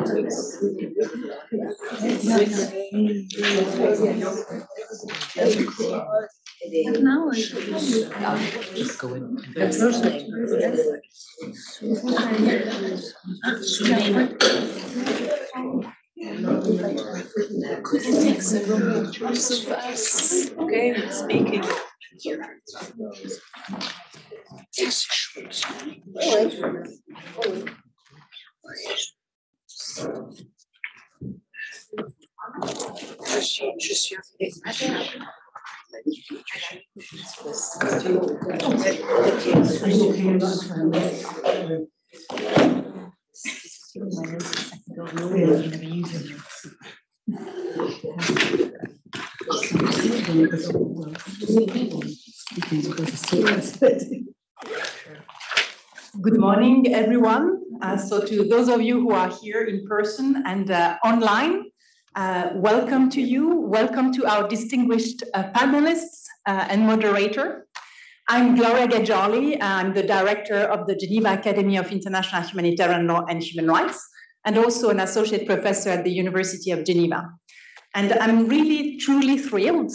Okay, speaking. Good morning, everyone. So to those of you who are here in person and online, welcome to you. Welcome to our distinguished panelists and moderator. I'm Gloria Gaggioli. I'm the director of the Geneva Academy of International Humanitarian Law and Human Rights, and also an associate professor at the University of Geneva. And I'm really, truly thrilled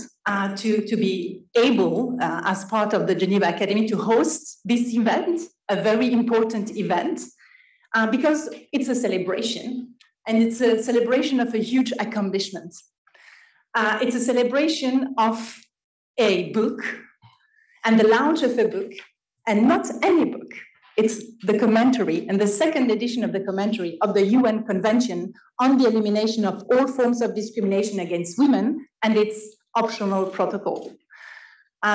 to be able, as part of the Geneva Academy, to host this event, a very important event, because it's a celebration, and it's a celebration of a huge accomplishment. It's a celebration of a book, and the launch of a book, and not any book. It's the commentary, and the second edition of the commentary of the UN Convention on the Elimination of All Forms of Discrimination Against Women and its optional protocol.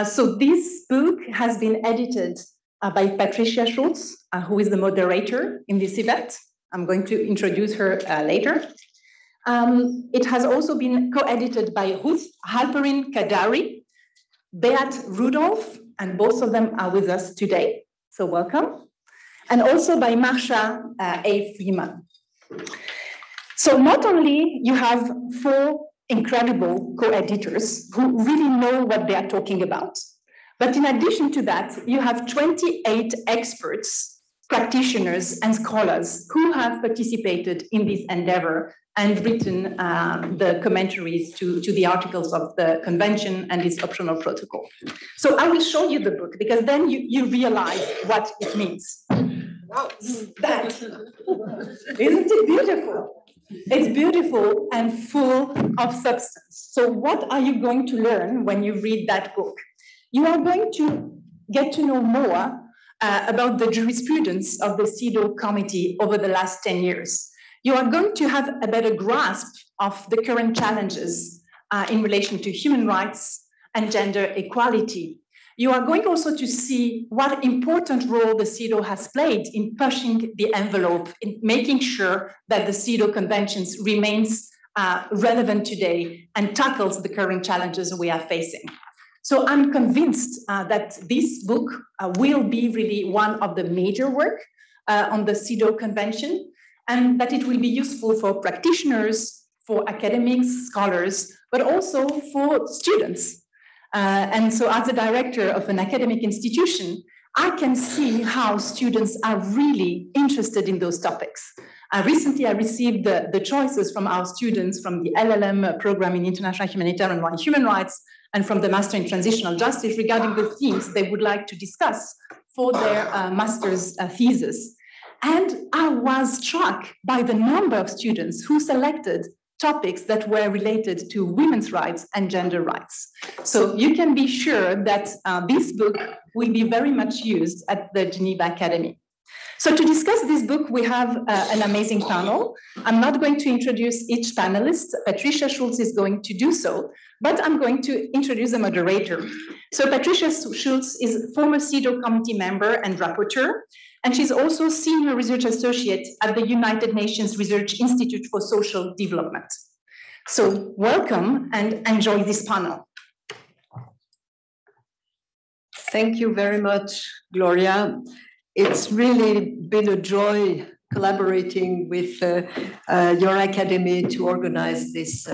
So this book has been edited by Patricia Schulz, who is the moderator in this event. I'm going to introduce her later. It has also been co-edited by Ruth Halperin-Kadari, Beate Rudolf, and both of them are with us today. So welcome. And also by Marsha Freeman. So not only you have four incredible co-editors who really know what they are talking about, but in addition to that, you have 28 experts, practitioners, and scholars who have participated in this endeavor and written the commentaries to the articles of the convention and its optional protocol. So I will show you the book, because then you realize what it means. Wow, that, isn't it beautiful? It's beautiful and full of substance. So what are you going to learn when you read that book? You are going to get to know more about the jurisprudence of the CEDAW Committee over the last 10 years. You are going to have a better grasp of the current challenges in relation to human rights and gender equality. You are going also to see what important role the CEDAW has played in pushing the envelope, in making sure that the CEDAW Conventions remains relevant today and tackles the current challenges we are facing. So I'm convinced that this book will be really one of the major work on the CEDAW Convention, and that it will be useful for practitioners, for academics, scholars, but also for students. And so as a director of an academic institution, I can see how students are really interested in those topics. Recently, I received the choices from our students from the LLM program in International Humanitarian Law and Human Rights, and from the Master in Transitional Justice, regarding the themes they would like to discuss for their master's thesis. And I was struck by the number of students who selected topics that were related to women's rights and gender rights. So you can be sure that this book will be very much used at the Geneva Academy. So to discuss this book, we have an amazing panel. I'm not going to introduce each panelist. Patricia Schulz is going to do so, but I'm going to introduce the moderator. So Patricia Schulz is former CEDAW committee member and rapporteur, and she's also senior research associate at the United Nations Research Institute for Social Development. So welcome and enjoy this panel. Thank you very much, Gloria. It's really been a joy collaborating with your academy to organize this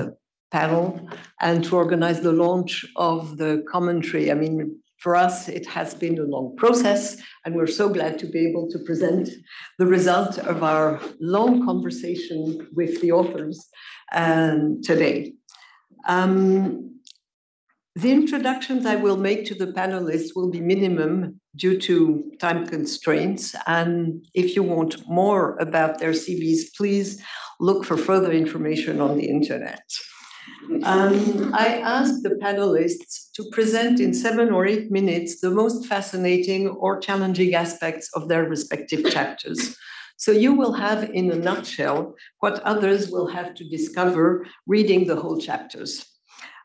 panel and to organize the launch of the commentary. I mean, For us, it has been a long process, and we're so glad to be able to present the result of our long conversation with the authors today. The introductions I will make to the panelists will be minimum due to time constraints, and if you want more about their CVs, please look for further information on the internet. I asked the panelists to present in 7 or 8 minutes the most fascinating or challenging aspects of their respective chapters. So you will have, in a nutshell, what others will have to discover reading the whole chapters.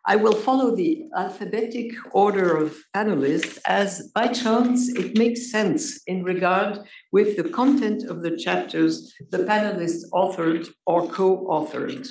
I will follow the alphabetic order of panelists as, by chance, it makes sense in regard with the content of the chapters the panelists authored or co-authored.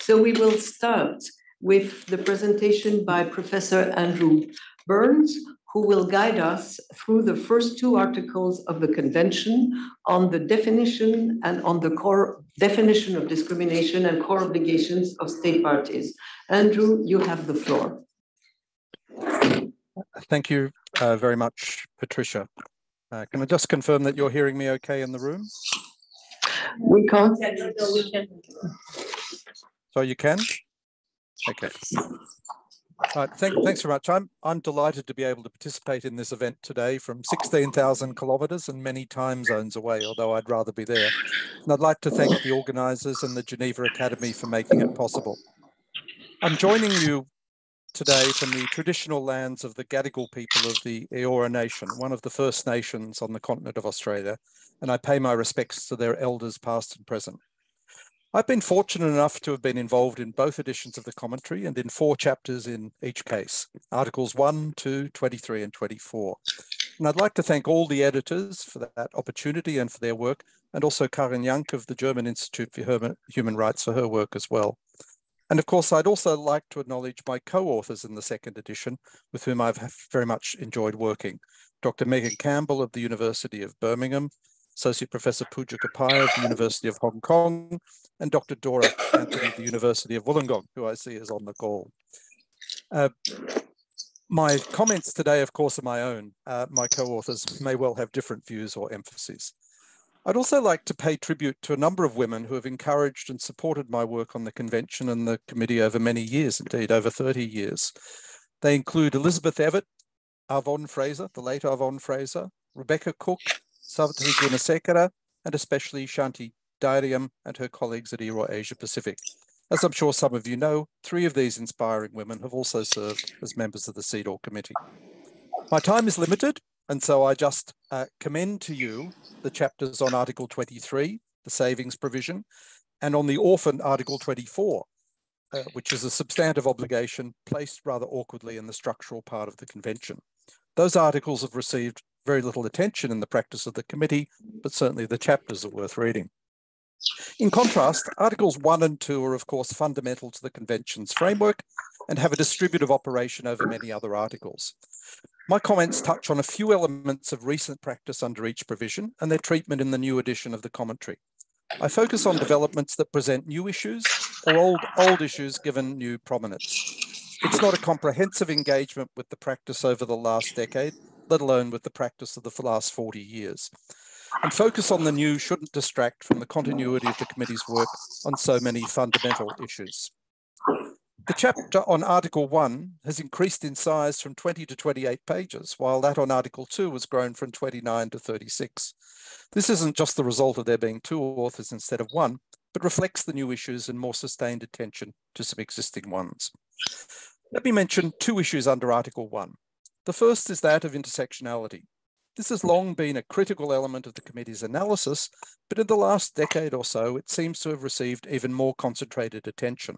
So we will start with the presentation by Professor Andrew Byrnes, who will guide us through the first two articles of the Convention on the definition and on the core definition of discrimination and core obligations of state parties. Andrew, you have the floor. Thank you very much, Patricia. Can I just confirm that you're hearing me okay in the room? We can't. So you can? Okay. All right, thanks very much. I'm delighted to be able to participate in this event today from 16,000 kilometres and many time zones away, although I'd rather be there. And I'd like to thank the organisers and the Geneva Academy for making it possible. I'm joining you today from the traditional lands of the Gadigal people of the Eora Nation, one of the First Nations on the continent of Australia, and I pay my respects to their elders past and present. I've been fortunate enough to have been involved in both editions of the commentary and in 4 chapters in each case, Articles 1, 2, 23 and 24. And I'd like to thank all the editors for that opportunity and for their work, and also Karin Jank of the German Institute for Human Rights for her work as well. And of course, I'd also like to acknowledge my co-authors in the second edition, with whom I've very much enjoyed working. Dr. Megan Campbell of the University of Birmingham, Associate Professor Pooja Kapai of the University of Hong Kong, and Dr. Dora Anthony of the University of Wollongong, who I see is on the call. My comments today, of course, are my own. My co-authors may well have different views or emphases. I'd also like to pay tribute to a number of women who have encouraged and supported my work on the Convention and the Committee over many years, indeed over 30 years. They include Elizabeth Evett, Avon Fraser, the late Avon Fraser, Rebecca Cook, Savitri Gunasekera, and especially Shanti Dariam and her colleagues at Eora Asia Pacific. As I'm sure some of you know, 3 of these inspiring women have also served as members of the CEDAW Committee. My time is limited, and so I just commend to you the chapters on Article 23, the savings provision, and on the orphan Article 24, which is a substantive obligation placed rather awkwardly in the structural part of the Convention. Those articles have received very little attention in the practice of the committee, but certainly the chapters are worth reading. In contrast, Articles 1 and 2 are of course fundamental to the Convention's framework and have a distributive operation over many other articles. My comments touch on a few elements of recent practice under each provision and their treatment in the new edition of the commentary. I focus on developments that present new issues or old issues given new prominence. It's not a comprehensive engagement with the practice over the last decade, let alone with the practice of the last 40 years. And focus on the new shouldn't distract from the continuity of the committee's work on so many fundamental issues. The chapter on Article 1 has increased in size from 20 to 28 pages, while that on Article 2 has grown from 29 to 36. This isn't just the result of there being 2 authors instead of 1, but reflects the new issues and more sustained attention to some existing ones. Let me mention 2 issues under Article 1. The first is that of intersectionality. This has long been a critical element of the committee's analysis, but in the last decade or so, it seems to have received even more concentrated attention.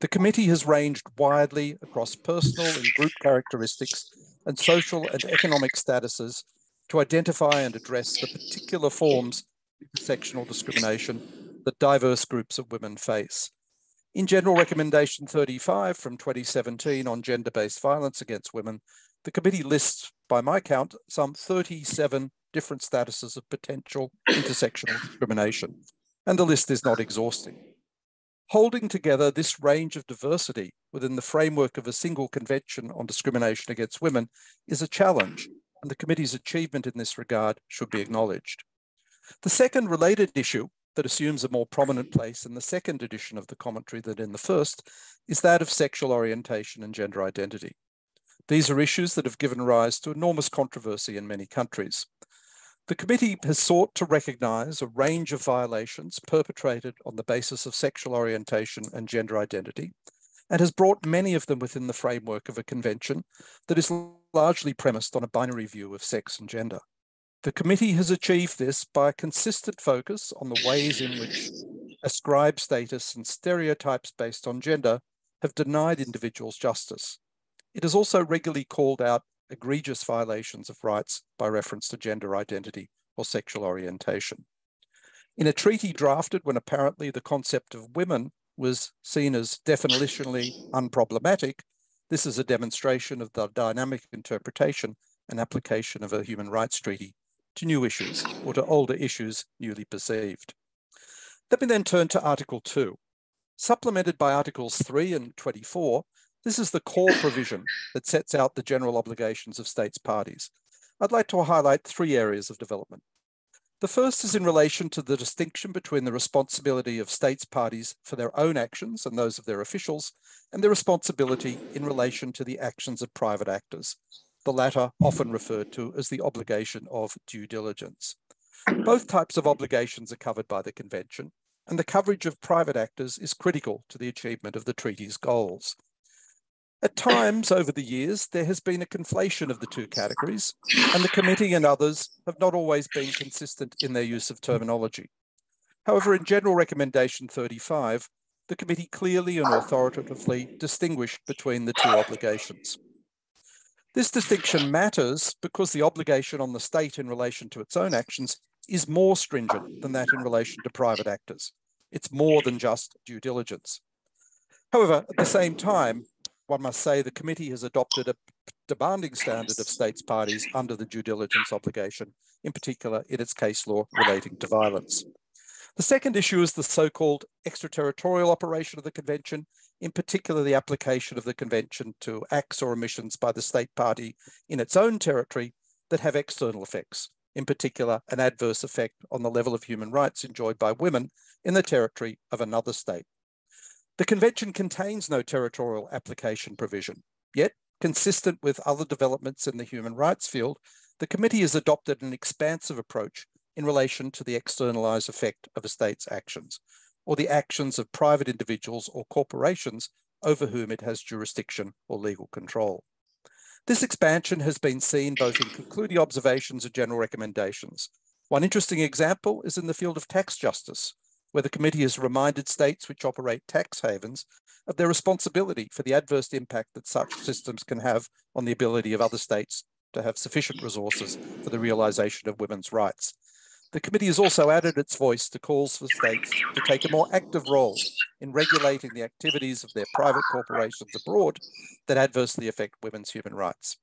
The committee has ranged widely across personal and group characteristics and social and economic statuses to identify and address the particular forms of intersectional discrimination that diverse groups of women face. In General Recommendation 35 from 2017 on gender-based violence against women, the committee lists, by my count, some 37 different statuses of potential intersectional discrimination, and the list is not exhausting. holding together this range of diversity within the framework of a single convention on discrimination against women is a challenge, and the committee's achievement in this regard should be acknowledged. The second related issue that assumes a more prominent place in the second edition of the commentary than in the first is that of sexual orientation and gender identity. These are issues that have given rise to enormous controversy in many countries. The committee has sought to recognise a range of violations perpetrated on the basis of sexual orientation and gender identity, and has brought many of them within the framework of a convention that is largely premised on a binary view of sex and gender. The committee has achieved this by a consistent focus on the ways in which ascribed status and stereotypes based on gender have denied individuals justice. It has also regularly called out egregious violations of rights by reference to gender identity or sexual orientation. In a treaty drafted when apparently the concept of women was seen as definitionally unproblematic, this is a demonstration of the dynamic interpretation and application of a human rights treaty to new issues or to older issues newly perceived. Let me then turn to Article 2. Supplemented by Articles 3 and 24, this is the core provision that sets out the general obligations of states parties. I'd like to highlight three areas of development. The first is in relation to the distinction between the responsibility of states parties for their own actions and those of their officials, and their responsibility in relation to the actions of private actors, the latter often referred to as the obligation of due diligence. Both types of obligations are covered by the Convention, and the coverage of private actors is critical to the achievement of the treaty's goals. At times over the years, there has been a conflation of the two categories, and the committee and others have not always been consistent in their use of terminology. However, in General Recommendation 35, the committee clearly and authoritatively distinguished between the two obligations. This distinction matters because the obligation on the state in relation to its own actions is more stringent than that in relation to private actors. It's more than just due diligence. However, at the same time, one must say the committee has adopted a demanding standard of states parties under the due diligence obligation, in particular in its case law relating to violence. The second issue is the so-called extraterritorial operation of the Convention, in particular the application of the Convention to acts or omissions by the state party in its own territory that have external effects, in particular an adverse effect on the level of human rights enjoyed by women in the territory of another state. The Convention contains no territorial application provision, yet, consistent with other developments in the human rights field, the committee has adopted an expansive approach in relation to the externalized effect of a state's actions, or the actions of private individuals or corporations over whom it has jurisdiction or legal control. This expansion has been seen both in concluding observations and general recommendations. One interesting example is in the field of tax justice, where the committee has reminded states which operate tax havens of their responsibility for the adverse impact that such systems can have on the ability of other states to have sufficient resources for the realization of women's rights. The committee has also added its voice to calls for states to take a more active role in regulating the activities of their private corporations abroad that adversely affect women's human rights.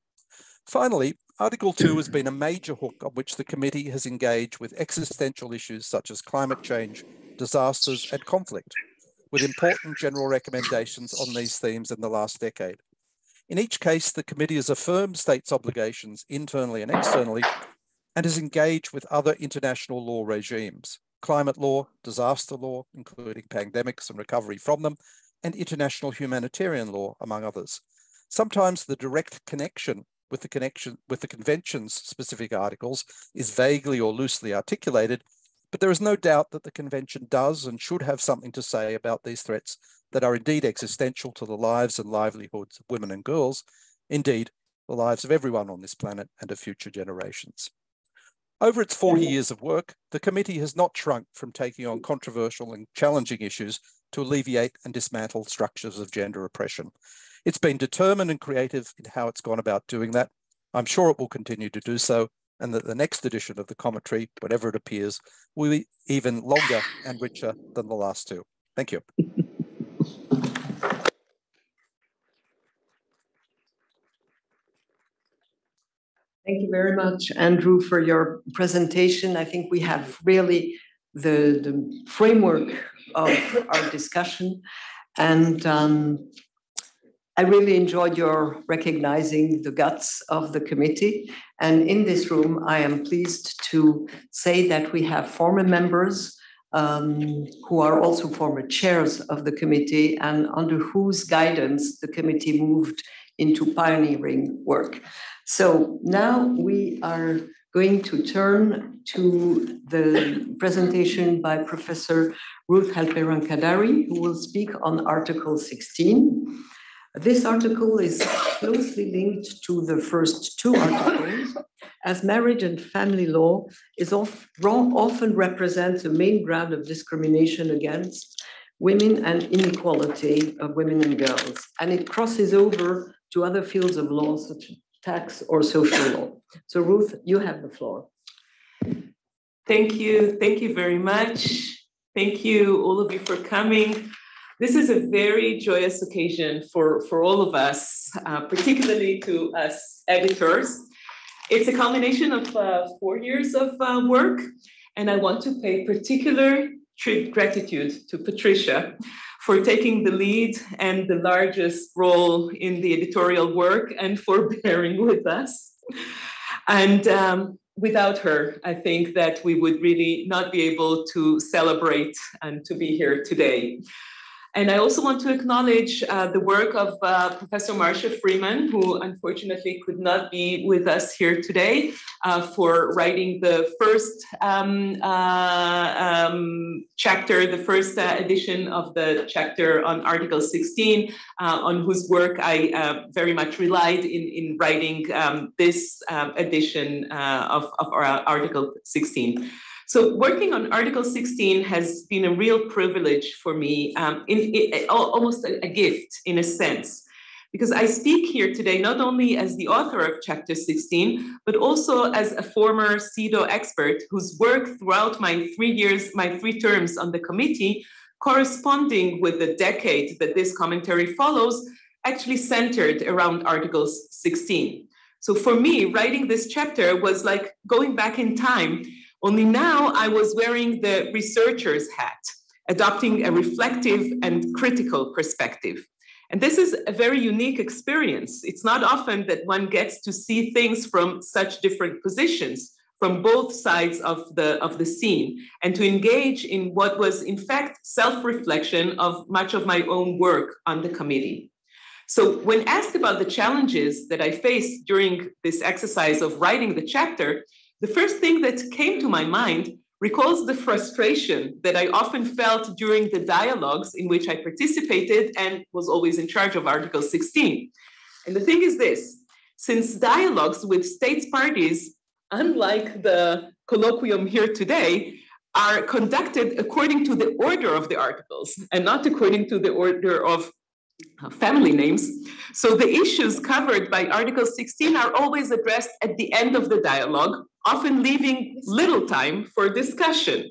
Finally, Article 2 has been a major hook on which the committee has engaged with existential issues such as climate change, disasters and conflict, with important general recommendations on these themes in the last decade. In each case, the committee has affirmed states' obligations internally and externally, and has engaged with other international law regimes, climate law, disaster law, including pandemics and recovery from them, and international humanitarian law, among others. Sometimes the direct connection with the Convention's specific articles is vaguely or loosely articulated, but there is no doubt that the Convention does and should have something to say about these threats that are indeed existential to the lives and livelihoods of women and girls, indeed, the lives of everyone on this planet and of future generations. Over its 40 years of work, the committee has not shrunk from taking on controversial and challenging issues to alleviate and dismantle structures of gender oppression. It's been determined and creative in how it's gone about doing that. I'm sure it will continue to do so, and that the next edition of the commentary, whenever it appears, will be even longer and richer than the last two. Thank you. Thank you very much, Andrew, for your presentation. I think we have really the framework of our discussion. And I really enjoyed your recognizing the guts of the committee. And in this room, I am pleased to say that we have former members who are also former chairs of the committee and under whose guidance the committee moved into pioneering work. So now we are going to turn to the presentation by Professor Ruth Halperin-Kadari, who will speak on Article 16. This article is closely linked to the first two articles, as marriage and family law is often represents the main ground of discrimination against women and inequality of women and girls, and it crosses over to other fields of law such as tax or social law. So Ruth, you have the floor. Thank you very much. Thank you all of you for coming. This is a very joyous occasion for all of us, particularly to us editors. It's a culmination of 4 years of work, and I want to pay particular gratitude to Patricia for taking the lead and the largest role in the editorial work and for bearing with us. And without her, I think that we would really not be able to celebrate and to be here today. And I also want to acknowledge the work of Professor Marsha Freeman, who unfortunately could not be with us here today, for writing the first chapter, the first edition of the chapter on Article 16, on whose work I very much relied in writing this edition of our Article 16. So working on Article 16 has been a real privilege for me, almost a gift in a sense, because I speak here today not only as the author of Chapter 16, but also as a former CEDAW expert whose work throughout my 3 years, my three terms on the committee, corresponding with the decade that this commentary follows, actually centered around Article 16. So for me, writing this chapter was like going back in time. Only now I was wearing the researcher's hat, adopting a reflective and critical perspective. And this is a very unique experience. It's not often that one gets to see things from such different positions, from both sides of the scene, and to engage in what was in fact self-reflection of much of my own work on the committee. So when asked about the challenges that I faced during this exercise of writing the chapter, the first thing that came to my mind recalls the frustration that I often felt during the dialogues in which I participated and was always in charge of Article 16. And the thing is this, since dialogues with states parties, unlike the colloquium here today, are conducted according to the order of the articles and not according to the order of family names. So the issues covered by Article 16 are always addressed at the end of the dialogue, often leaving little time for discussion.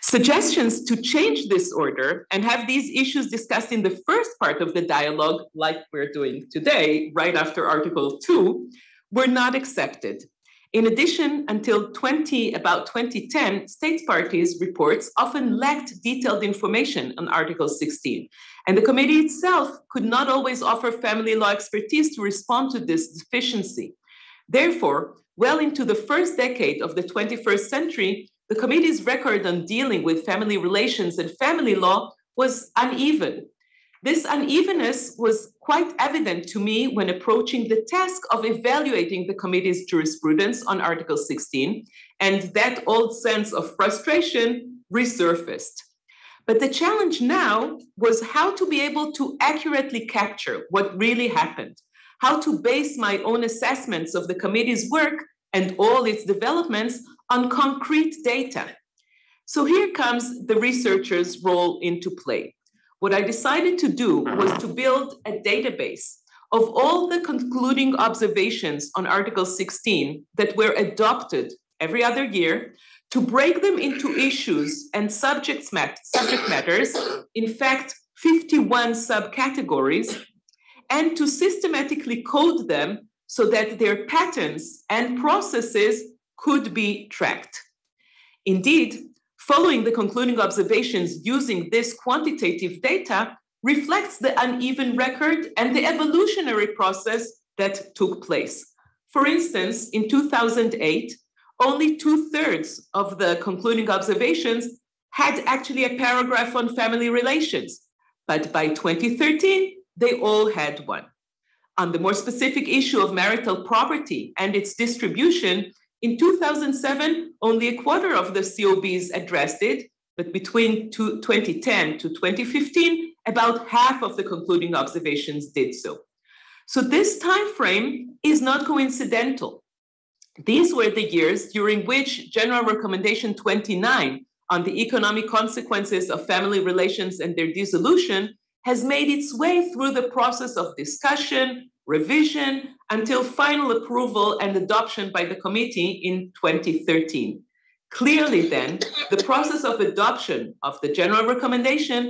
Suggestions to change this order and have these issues discussed in the first part of the dialogue, like we're doing today, right after Article 2, were not accepted. In addition, until about 2010, states parties' reports often lacked detailed information on Article 16, and the committee itself could not always offer family law expertise to respond to this deficiency. Therefore, well into the first decade of the 21st century, the committee's record on dealing with family relations and family law was uneven. This unevenness was quite evident to me when approaching the task of evaluating the committee's jurisprudence on Article 16, and that old sense of frustration resurfaced. But the challenge now was how to be able to accurately capture what really happened, how to base my own assessments of the committee's work and all its developments on concrete data. So here comes the researcher's role into play. What I decided to do was to build a database of all the concluding observations on Article 16 that were adopted every other year, to break them into issues and subject matters, in fact, 51 subcategories, and to systematically code them so that their patterns and processes could be tracked. Indeed, Following the concluding observations using this quantitative data reflects the uneven record and the evolutionary process that took place. For instance, in 2008, only 2/3 of the concluding observations had actually a paragraph on family relations, but by 2013, they all had one. On the more specific issue of marital property and its distribution, in 2007, only a quarter of the COBs addressed it, but between 2010 to 2015, about half of the concluding observations did so. So this time frame is not coincidental. These were the years during which General Recommendation 29 on the economic consequences of family relations and their dissolution has made its way through the process of discussion, revision, until final approval and adoption by the committee in 2013. Clearly then, the process of adoption of the general recommendation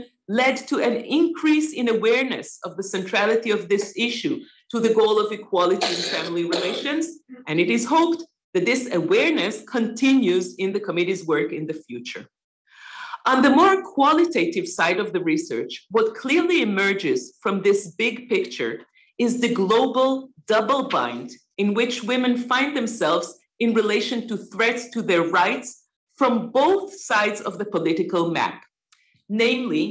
led to an increase in awareness of the centrality of this issue to the goal of equality in family relations, and it is hoped that this awareness continues in the committee's work in the future. On the more qualitative side of the research, what clearly emerges from this big picture is the global double bind in which women find themselves in relation to threats to their rights from both sides of the political map, namely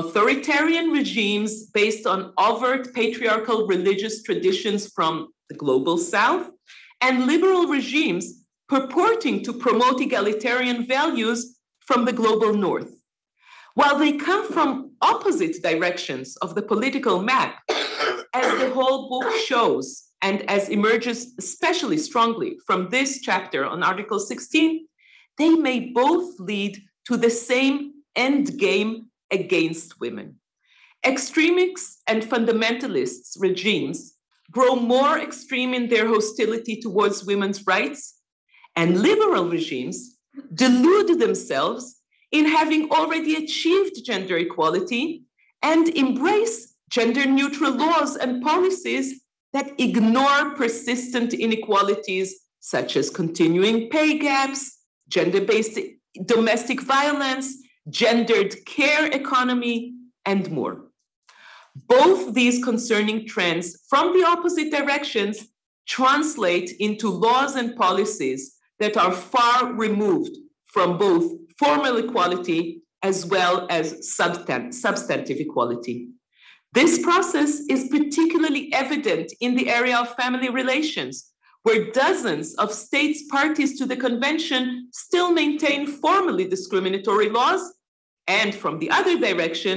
authoritarian regimes based on overt patriarchal religious traditions from the global south and liberal regimes purporting to promote egalitarian values from the global north. While they come from opposite directions of the political map, as the whole book shows, and as emerges especially strongly from this chapter on Article 16, they may both lead to the same end game against women. Extremists and fundamentalists regimes grow more extreme in their hostility towards women's rights, and liberal regimes delude themselves in having already achieved gender equality and embrace gender-neutral laws and policies that ignore persistent inequalities such as continuing pay gaps, gender-based domestic violence, gendered care economy, and more. Both these concerning trends from the opposite directions translate into laws and policies that are far removed from both formal equality as well as substantive equality. This process is particularly evident in the area of family relations, where dozens of states parties to the convention still maintain formally discriminatory laws, and from the other direction,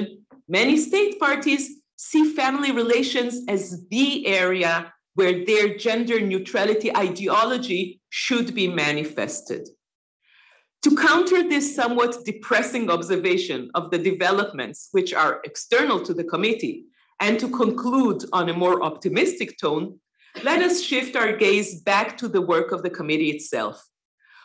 many state parties see family relations as the area where their gender neutrality ideology should be manifested. To counter this somewhat depressing observation of the developments which are external to the committee, and to conclude on a more optimistic tone, let us shift our gaze back to the work of the committee itself.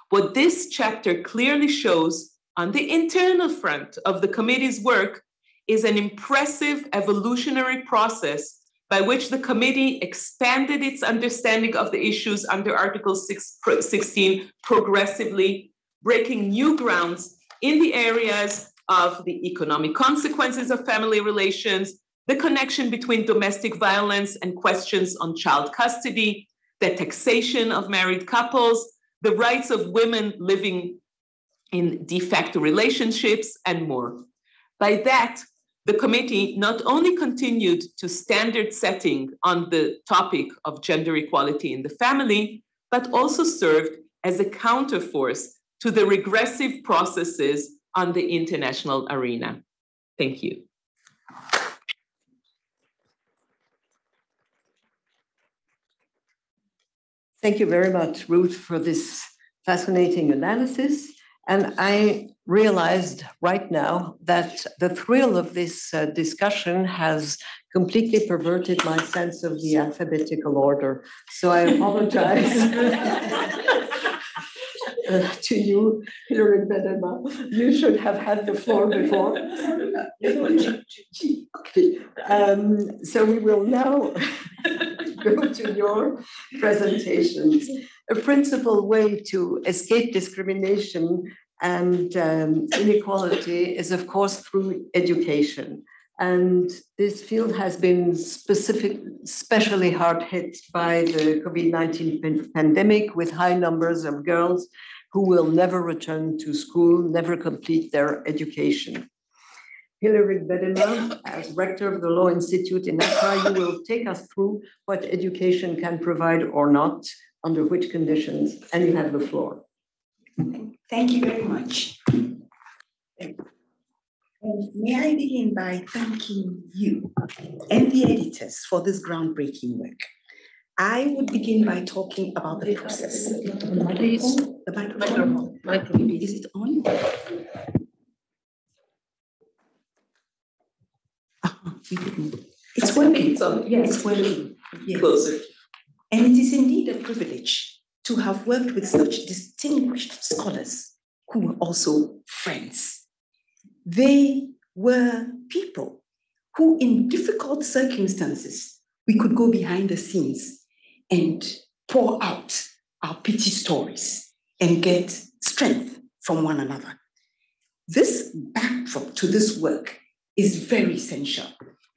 What this chapter clearly shows on the internal front of the committee's work is an impressive evolutionary process by which the committee expanded its understanding of the issues under Article 16 progressively, breaking new grounds in the areas of the economic consequences of family relations, the connection between domestic violence and questions on child custody, the taxation of married couples, the rights of women living in de facto relationships, and more. By that, the committee not only continued to standard setting on the topic of gender equality in the family, but also served as a counterforce to the regressive processes on the international arena. Thank you. Thank you very much, Ruth, for this fascinating analysis. And I realized right now that the thrill of this discussion has completely perverted my sense of the alphabetical order. So I apologize to you, Hilary Gbedemah. You should have had the floor before. Okay. So we will now go to your presentations. A principal way to escape discrimination and inequality is, of course, through education. And this field has been especially hard hit by the COVID-19 pandemic, with high numbers of girls who will never return to school, never complete their education. Hilary Gbedemah, as rector of the Law Institute in Accra, you will take us through what education can provide or not, under which conditions, and you have the floor. Thank you very much. May I begin by thanking you and the editors for this groundbreaking work. I would begin by talking about the process. Please. The microphone. Is it on? It's working. It's on. Yes, it's working. Yes. Closer. And it is indeed a privilege to have worked with such distinguished scholars who were also friends. They were people who, in difficult circumstances, we could go behind the scenes and pour out our pity stories and get strength from one another. This backdrop to this work is very essential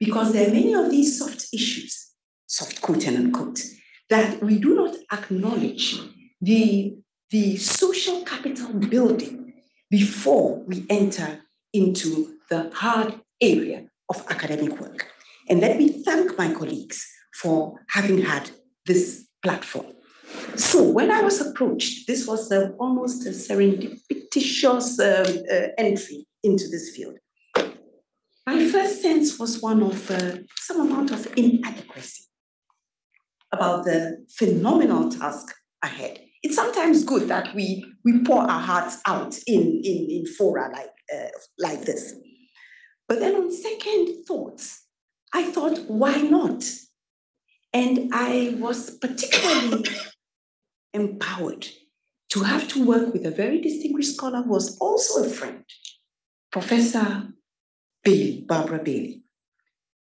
because there are many of these soft issues, soft quote and unquote, that we do not acknowledge the social capital building before we enter into the hard area of academic work. And let me thank my colleagues for having had this platform. So when I was approached, this was almost a serendipitous entry into this field. My first sense was one of some amount of inadequacy about the phenomenal task ahead. It's sometimes good that we pour our hearts out in fora like this. But then on second thoughts, I thought, why not? And I was particularly empowered to have to work with a very distinguished scholar who was also a friend, Professor Bailey, Barbara Bailey.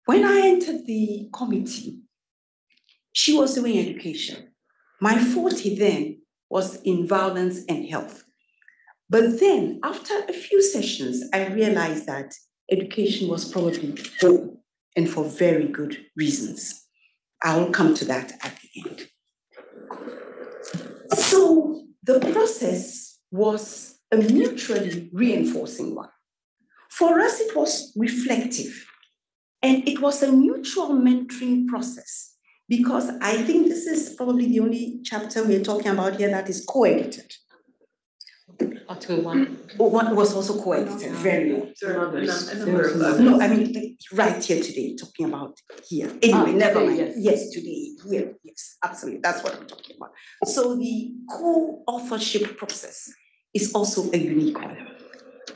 When I entered the committee, she was doing education. My forte then was in violence and health. But then after a few sessions, I realized that education was probably home, and for very good reasons. I'll come to that at the end. So the process was a mutually reinforcing one. For us, it was reflective, and it was a mutual mentoring process, because I think this is probably the only chapter we're talking about here that is co-edited. Article 1. Oh, 1 was also co-edited, very well. No, I mean, right here today, talking about here. Anyway, never mind. Yes, today, here, yes, absolutely. That's what I'm talking about. So the co-authorship process is also a unique one.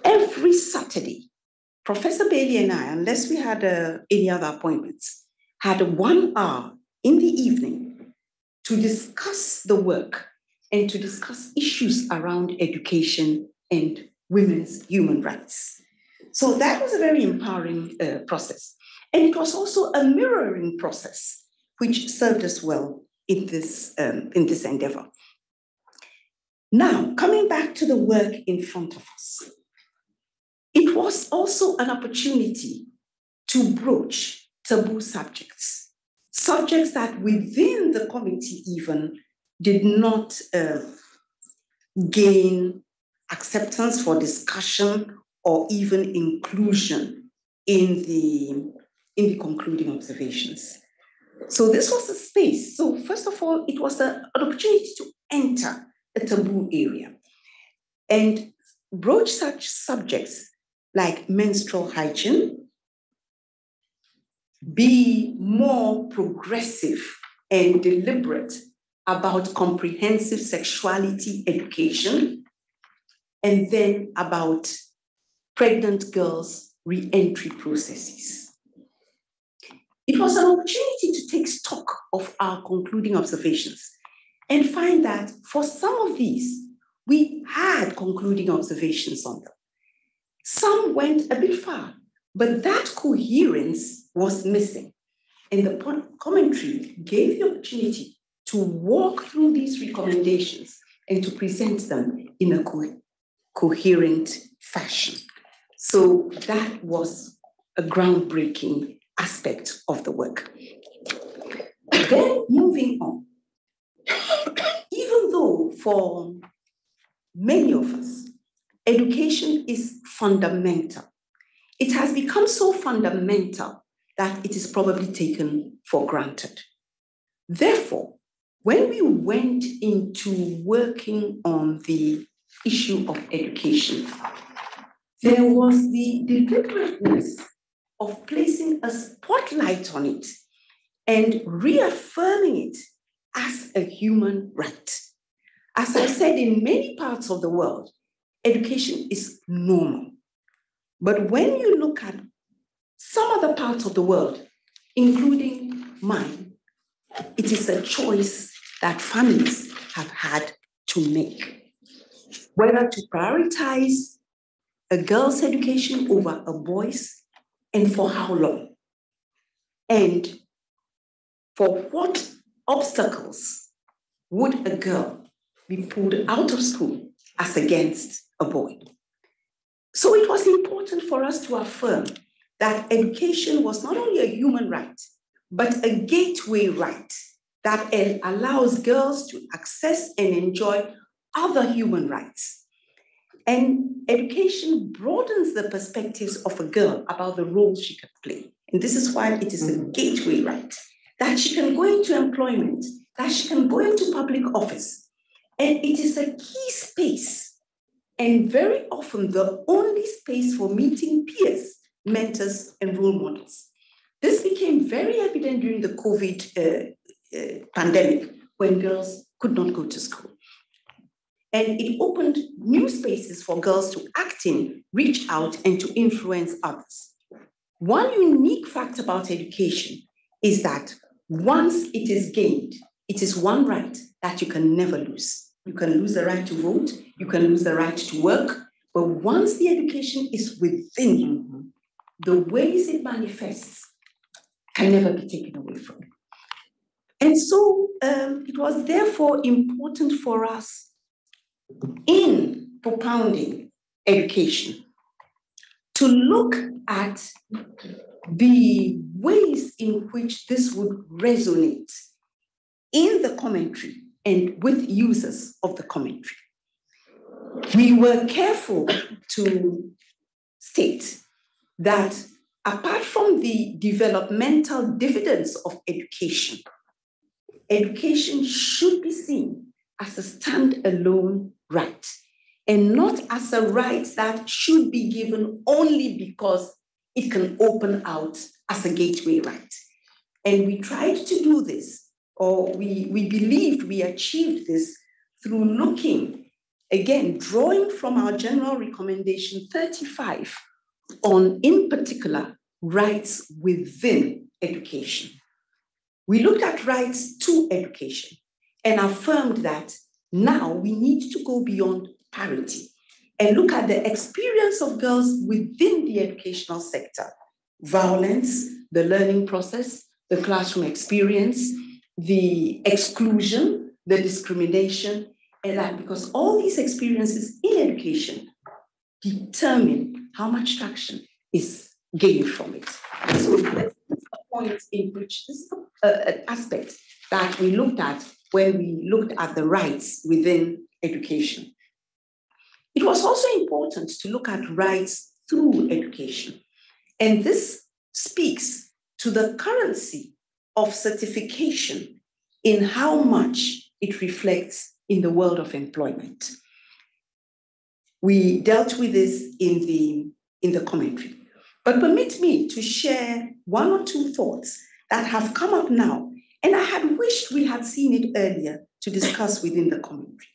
Every Saturday, Professor Bailey and I, unless we had any other appointments, had 1 hour in the evening to discuss the work and to discuss issues around education and women's human rights. So that was a very empowering process. And it was also a mirroring process, which served us well in this endeavor. Now, coming back to the work in front of us, it was also an opportunity to broach taboo subjects, subjects that within the committee even did not gain acceptance for discussion or even inclusion in the concluding observations. So this was a space. So first of all, it was an opportunity to enter a taboo area and broach such subjects like menstrual hygiene, be more progressive and deliberate about comprehensive sexuality education, and then about pregnant girls' re-entry processes. It was an opportunity to take stock of our concluding observations and find that for some of these, we had concluding observations on them. Some went a bit far, but that coherence was missing. And the commentary gave the opportunity to walk through these recommendations and to present them in a co coherent fashion. So that was a groundbreaking aspect of the work. Then moving on, even though for many of us, education is fundamental, it has become so fundamental that it is probably taken for granted. Therefore, when we went into working on the issue of education, there was the deliberateness of placing a spotlight on it and reaffirming it as a human right. As I said, in many parts of the world, education is normal. But when you look at some other parts of the world, including mine, it is a choice that families have had to make. Whether to prioritize a girl's education over a boy's, and for how long, and for what obstacles would a girl be pulled out of school as against a boy. So it was important for us to affirm that education was not only a human right, but a gateway right that allows girls to access and enjoy other human rights. And education broadens the perspectives of a girl about the role she can play. And this is why it is a gateway right, that she can go into employment, that she can go into public office. And it is a key space, and very often the only space for meeting peers, mentors, and role models. This became very evident during the COVID pandemic, when girls could not go to school. And it opened new spaces for girls to act in, reach out, and to influence others. One unique fact about education is that once it is gained, it is one right that you can never lose. You can lose the right to vote, you can lose the right to work, but once the education is within you, the ways it manifests can never be taken away from you. And so it was therefore important for us in propounding education to look at the ways in which this would resonate in the commentary and with users of the commentary. We were careful to state that apart from the developmental dividends of education, education should be seen as a standalone right and not as a right that should be given only because it can open out as a gateway right. And we tried to do this, or we believed we achieved this through looking, again, drawing from our General Recommendation 35 on, in particular, rights within education. We looked at rights to education and affirmed that now we need to go beyond parity and look at the experience of girls within the educational sector, violence, the learning process, the classroom experience, the exclusion, the discrimination, and that because all these experiences in education determine how much traction is gained from it. So that's a point in which this is an aspect that we looked at when we looked at the rights within education. It was also important to look at rights through education. And this speaks to the currency of certification in how much it reflects in the world of employment. We dealt with this in the commentary. But permit me to share one or two thoughts that have come up now, and I had wished we had seen it earlier to discuss within the commentary.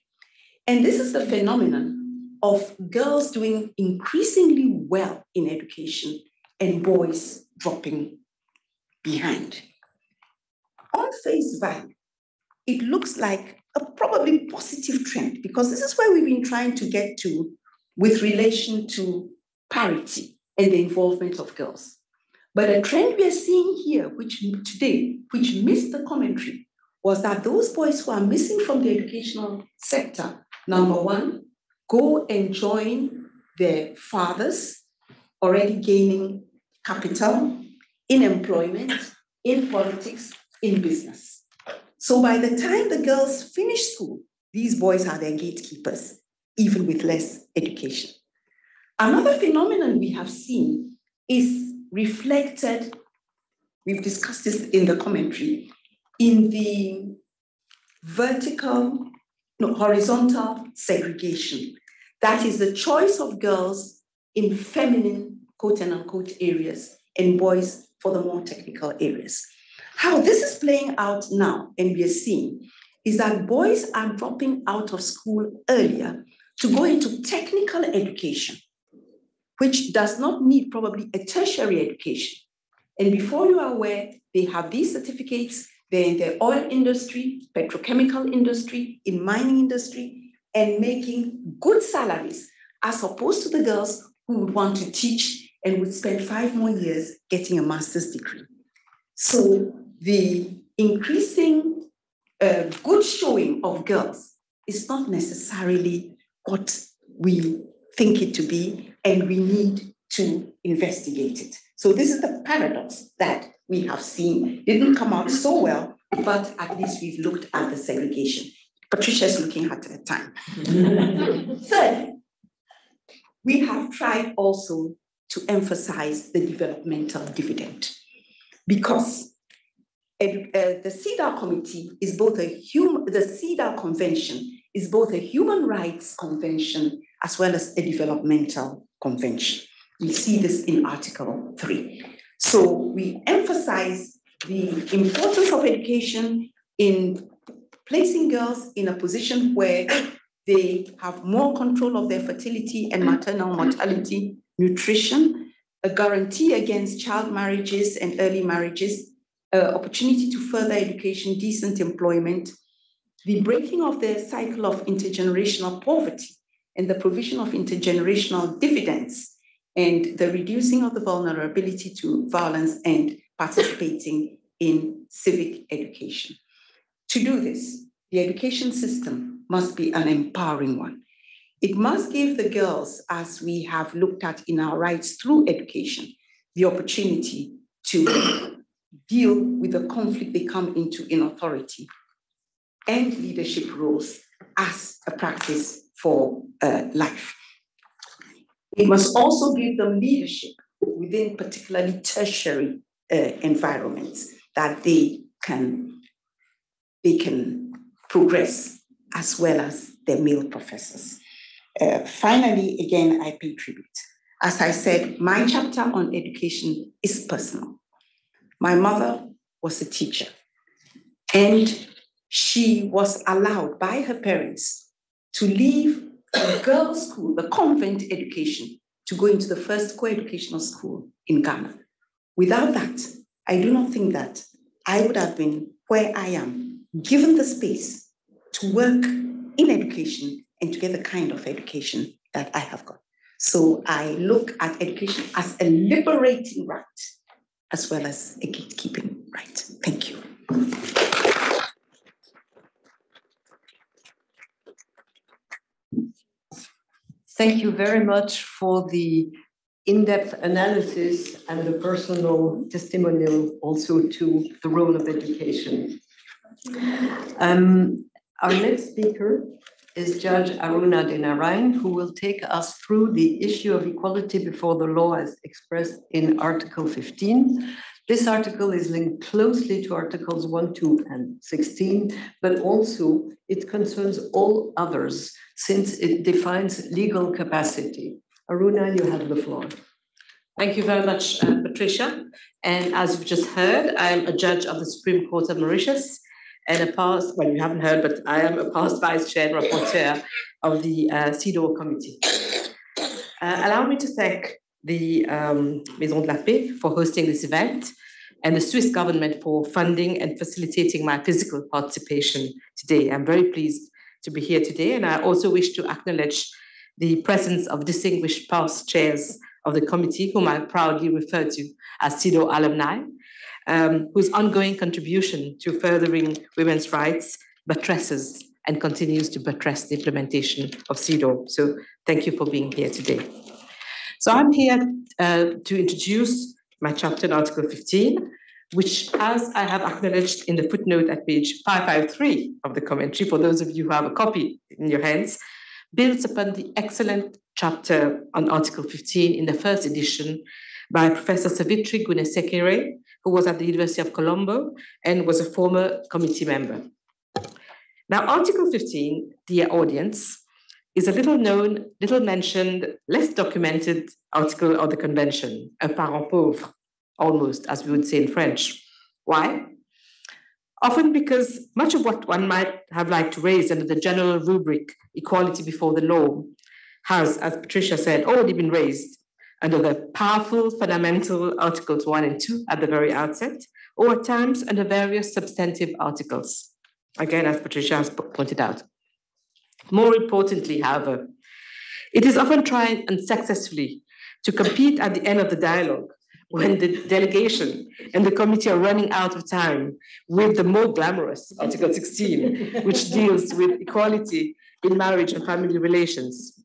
And this is the phenomenon of girls doing increasingly well in education and boys dropping behind. On face value, it looks like a probably positive trend, because this is where we've been trying to get to with relation to parity and the involvement of girls. But a trend we are seeing here, which missed the commentary, was that those boys who are missing from the educational sector, number one, go and join their fathers already gaining capital in employment, in politics, in business. So by the time the girls finish school, these boys are their gatekeepers, even with less education. Another phenomenon we have seen is reflected, we've discussed this in the commentary, in the horizontal segregation. That is the choice of girls in feminine, quote and unquote, areas, and boys for the more technical areas. How this is playing out now, and we are seeing, is that boys are dropping out of school earlier to go into technical education, which does not need probably a tertiary education. And before you are aware, they have these certificates, they're in the oil industry, petrochemical industry, in mining industry, and making good salaries, as opposed to the girls who would want to teach and would spend 5 more years getting a master's degree. So the increasing good showing of girls is not necessarily what we think it to be, and we need to investigate it. So this is the paradox that we have seen. It didn't come out so well, but at least we've looked at the segregation. Patricia's looking at her time. Third, we have tried also to emphasize the developmental dividend, because the CEDAW Committee is both a human, the CEDAW Convention is both a human rights convention as well as a developmental convention. We see this in Article 3. So we emphasize the importance of education in placing girls in a position where they have more control of their fertility and maternal mortality, nutrition, a guarantee against child marriages and early marriages, opportunity to further education, decent employment, the breaking of the cycle of intergenerational poverty and the provision of intergenerational dividends, and the reducing of the vulnerability to violence and participating in civic education. To do this, the education system must be an empowering one. It must give the girls, as we have looked at in our rights through education, the opportunity to deal with the conflict they come into in authority and leadership roles as a practice for life. It must also give them leadership within particularly tertiary environments that they can progress as well as their male professors. Finally, again, I pay tribute. As I said, my chapter on education is personal. My mother was a teacher, and she was allowed by her parents to leave the girls' school, the convent education, to go into the first co-educational school in Ghana. Without that, I do not think that I would have been where I am, given the space to work in education and to get the kind of education that I have got. So I look at education as a liberating right, as well as a gatekeeping right. Thank you. Thank you very much for the in-depth analysis and the personal testimonial also to the role of education. Our next speaker is Judge Aruna Dinarain, who will take us through the issue of equality before the law as expressed in Article 15. This article is linked closely to Articles 1, 2, and 16, but also it concerns all others since it defines legal capacity. Aruna, you have the floor. Thank you very much, Patricia. And as you've just heard, I'm a judge of the Supreme Court of Mauritius, and a past, well, you haven't heard, but I am a past vice chair and rapporteur of the CEDAW Committee. Allow me to thank the Maison de la Paix for hosting this event and the Swiss government for funding and facilitating my physical participation today. I'm very pleased to be here today, and I also wish to acknowledge the presence of distinguished past chairs of the committee, whom I proudly refer to as CEDAW alumni, whose ongoing contribution to furthering women's rights buttresses and continues to buttress the implementation of CEDAW. So thank you for being here today. So I'm here to introduce my chapter in Article 15, which, as I have acknowledged in the footnote at page 553 of the commentary, for those of you who have a copy in your hands, builds upon the excellent chapter on Article 15 in the first edition by Professor Savitri Gunasekere, who was at the University of Colombo and was a former committee member. Now, Article 15, dear audience, is a little known, little mentioned, less documented article of the Convention, un parent pauvre, almost, as we would say in French. Why? Often because much of what one might have liked to raise under the general rubric, equality before the law, has, as Patricia said, already been raised under the powerful fundamental Articles 1 and 2 at the very outset, or at times under various substantive articles, again, as Patricia has pointed out. More importantly, however, it is often tried unsuccessfully to compete at the end of the dialogue when the delegation and the committee are running out of time with the more glamorous Article 16, which deals with equality in marriage and family relations.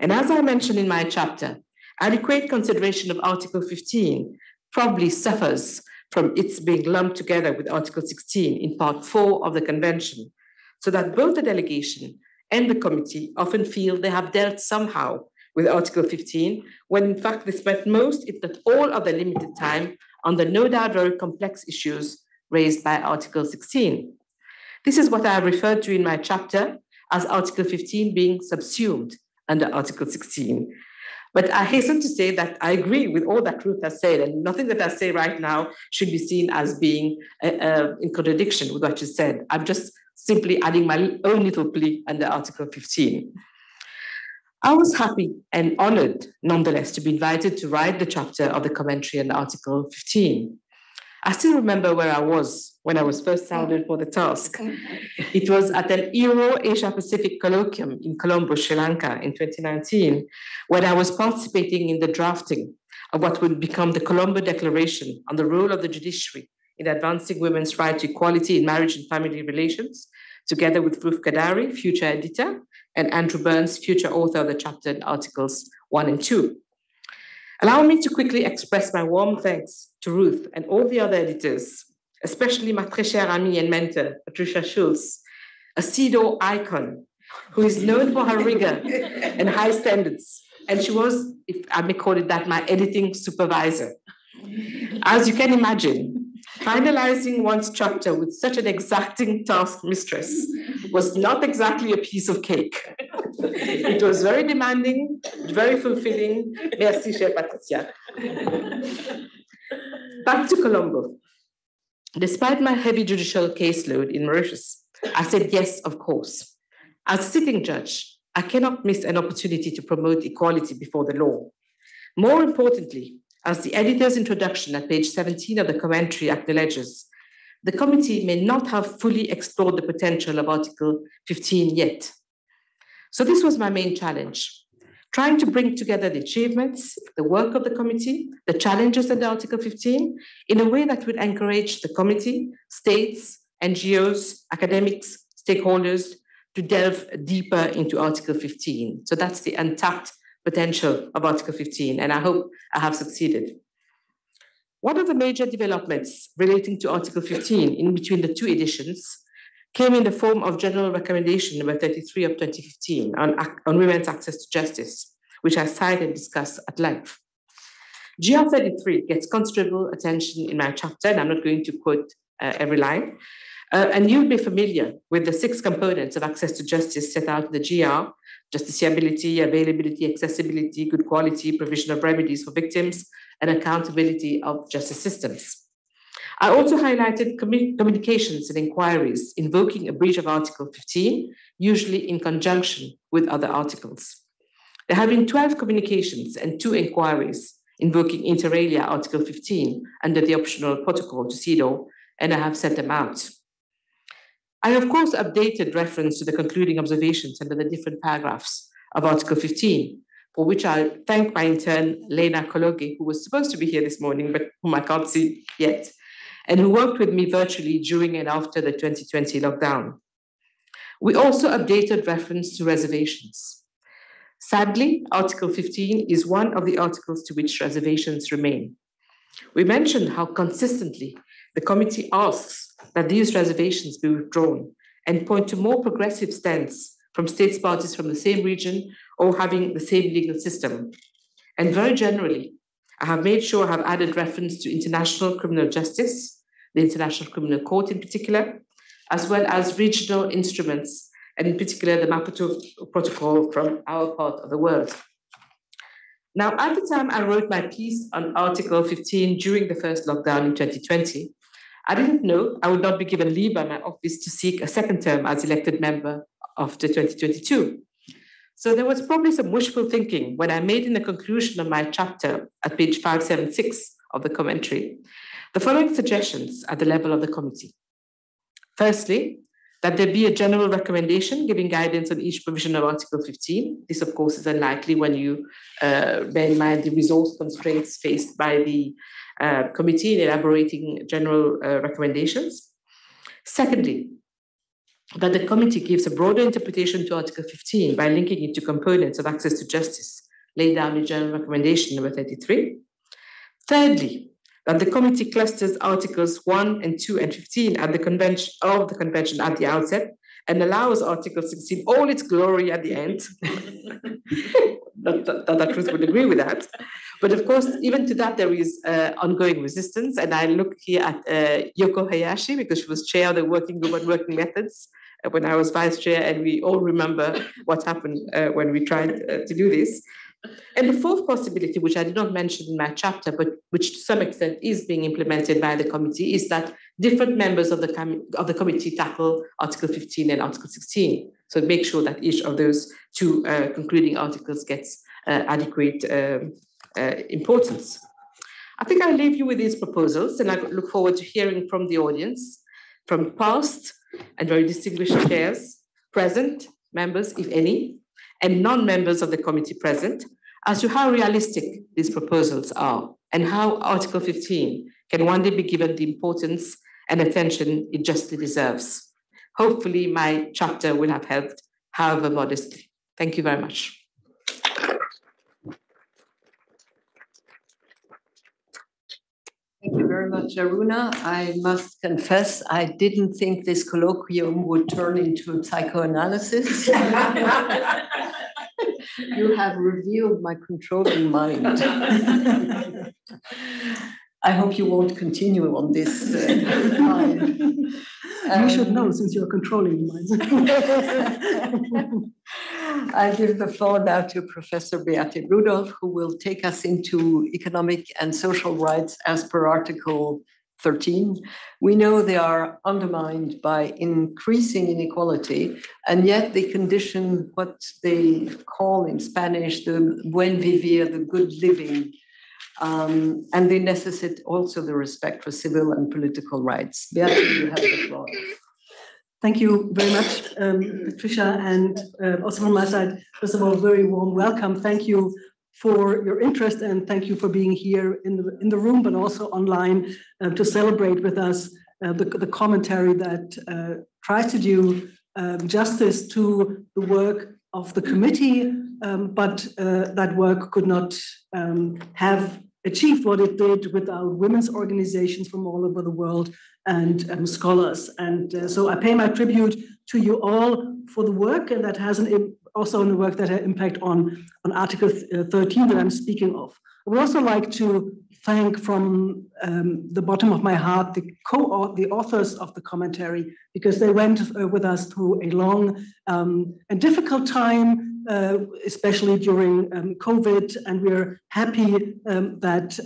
And as I mentioned in my chapter, adequate consideration of Article 15 probably suffers from its being lumped together with Article 16 in Part 4 of the Convention, so that both the delegation and the committee often feel they have dealt somehow with Article 15, when in fact they spent most, if not all, of their limited time on the no doubt very complex issues raised by Article 16. This is what I referred to in my chapter as Article 15 being subsumed under Article 16. But I hasten to say that I agree with all that Ruth has said, and nothing that I say right now should be seen as being in contradiction with what she said. I'm just simply adding my own little plea under Article 15. I was happy and honored, nonetheless, to be invited to write the chapter of the commentary on Article 15. I still remember where I was when I was first sounded for the task. It was at an Euro Asia Pacific colloquium in Colombo, Sri Lanka in 2019, when I was participating in the drafting of what would become the Colombo Declaration on the role of the judiciary in advancing women's right to equality in marriage and family relations, together with Ruth Kadari, future editor, and Andrew Byrnes, future author of the chapter in Articles 1 and 2. Allow me to quickly express my warm thanks to Ruth and all the other editors, especially my très chère amie and mentor, Patricia Schulz, a CEDAW icon who is known for her rigor and high standards. And she was, if I may call it that, my editing supervisor. As you can imagine, finalizing one's chapter with such an exacting task mistress was not exactly a piece of cake. It was very demanding, very fulfilling. Merci, chère Patricia. Back to Colombo. Despite my heavy judicial caseload in Mauritius, I said yes, of course. As a sitting judge, I cannot miss an opportunity to promote equality before the law. More importantly, as the editor's introduction at page 17 of the commentary acknowledges, the committee may not have fully explored the potential of Article 15 yet. So this was my main challenge, trying to bring together the achievements, the work of the committee, the challenges under Article 15, in a way that would encourage the committee, states, NGOs, academics, stakeholders to delve deeper into Article 15. So that's the untapped potential of Article 15, and I hope I have succeeded. One of the major developments relating to Article 15 in between the two editions came in the form of General Recommendation number 33 of 2015 on women's access to justice, which I cite and discuss at length. GR 33 gets considerable attention in my chapter, and I'm not going to quote every line. And you'll be familiar with the 6 components of access to justice set out in the GR: justiciability, availability, accessibility, good quality, provision of remedies for victims, and accountability of justice systems. I also highlighted communications and inquiries invoking a breach of Article 15, usually in conjunction with other articles. There have been 12 communications and 2 inquiries invoking inter alia Article 15 under the optional protocol to CEDAW, and I have set them out. I, of course, updated reference to the concluding observations under the different paragraphs of Article 15, for which I thank my intern, Lena Kologi, who was supposed to be here this morning, but whom I can't see yet, and who worked with me virtually during and after the 2020 lockdown. We also updated reference to reservations. Sadly, Article 15 is one of the articles to which reservations remain. We mentioned how consistently the committee asks that these reservations be withdrawn and point to more progressive stance from states parties from the same region or having the same legal system. And very generally, I have made sure I have added reference to international criminal justice, the International Criminal Court in particular, as well as regional instruments, and in particular the Maputo Protocol from our part of the world. Now, at the time I wrote my piece on Article 15 during the first lockdown in 2020, I didn't know I would not be given leave by my office to seek a second term as elected member after 2022. So there was probably some wishful thinking when I made in the conclusion of my chapter at page 576 of the commentary, the following suggestions at the level of the committee. Firstly, that there be a general recommendation giving guidance on each provision of Article 15. This, of course, is unlikely when you bear in mind the resource constraints faced by the committee in elaborating general recommendations. Secondly, that the committee gives a broader interpretation to Article 15 by linking it to components of access to justice, laid down in General Recommendation number 33. Thirdly, that the committee clusters Articles 1 and 2 and 15 at the convention of the convention at the outset and allows Article 16 all its glory at the end. Not that Ruth would agree with that. But of course, even to that, there is ongoing resistance. And I look here at Yoko Hayashi, because she was chair of the working group on working methods when I was vice chair, and we all remember what happened when we tried to do this. And the fourth possibility, which I did not mention in my chapter, but which to some extent is being implemented by the committee, is that different members of the committee tackle Article 15 and Article 16. So make sure that each of those two concluding articles gets adequate importance. I think I'll leave you with these proposals, and I look forward to hearing from the audience, from past and very distinguished chairs, present members, if any, and non-members of the committee present, as to how realistic these proposals are and how Article 15 can one day be given the importance and attention it justly deserves. Hopefully, my chapter will have helped, however modestly. Thank you very much. Thank you very much, Aruna. I must confess, I didn't think this colloquium would turn into psychoanalysis. You have revealed my controlling mind. I hope you won't continue on this line. You should know, since you're controlling mine. I give the floor now to Professor Beate Rudolf, who will take us into economic and social rights as per Article 13. We know they are undermined by increasing inequality, and yet the condition, what they call in Spanish, the buen vivir, the good living, and they necessitate also the respect for civil and political rights. Beate, you have the floor. Thank you very much, Patricia, and also from my side, first of all, very warm welcome. Thank you for your interest, and thank you for being here in the room, but also online to celebrate with us the commentary that tries to do justice to the work of the committee, but that work could not have achieved what it did without women's organizations from all over the world and scholars. And so I pay my tribute to you all for the work, and that has an impact on Article 13 that I'm speaking of. I would also like to thank from the bottom of my heart the authors of the commentary, because they went with us through a long and difficult time, especially during COVID, and we're happy that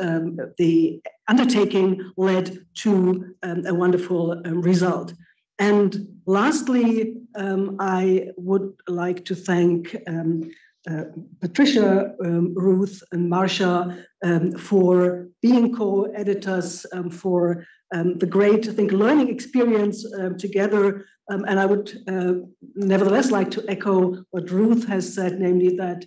the undertaking led to a wonderful result. And lastly, I would like to thank Patricia, Ruth, and Marsha for being co-editors, for the great, I think, learning experience together. And I would nevertheless like to echo what Ruth has said, namely that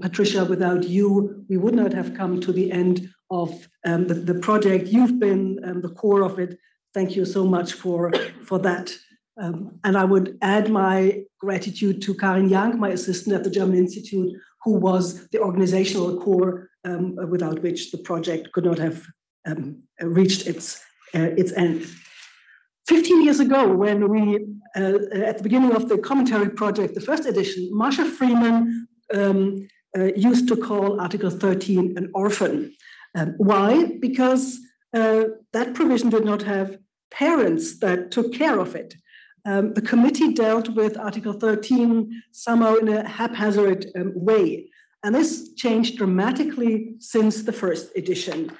Patricia, without you, we would not have come to the end of the project. You've been the core of it. Thank you so much for that. And I would add my gratitude to Karin Jank, my assistant at the German Institute, who was the organizational core without which the project could not have reached its end. 15 years ago, when we, at the beginning of the commentary project, the first edition, Marsha Freeman used to call Article 13 an orphan. Why? Because that provision did not have parents that took care of it. The committee dealt with Article 13 somehow in a haphazard way. And this changed dramatically since the first edition.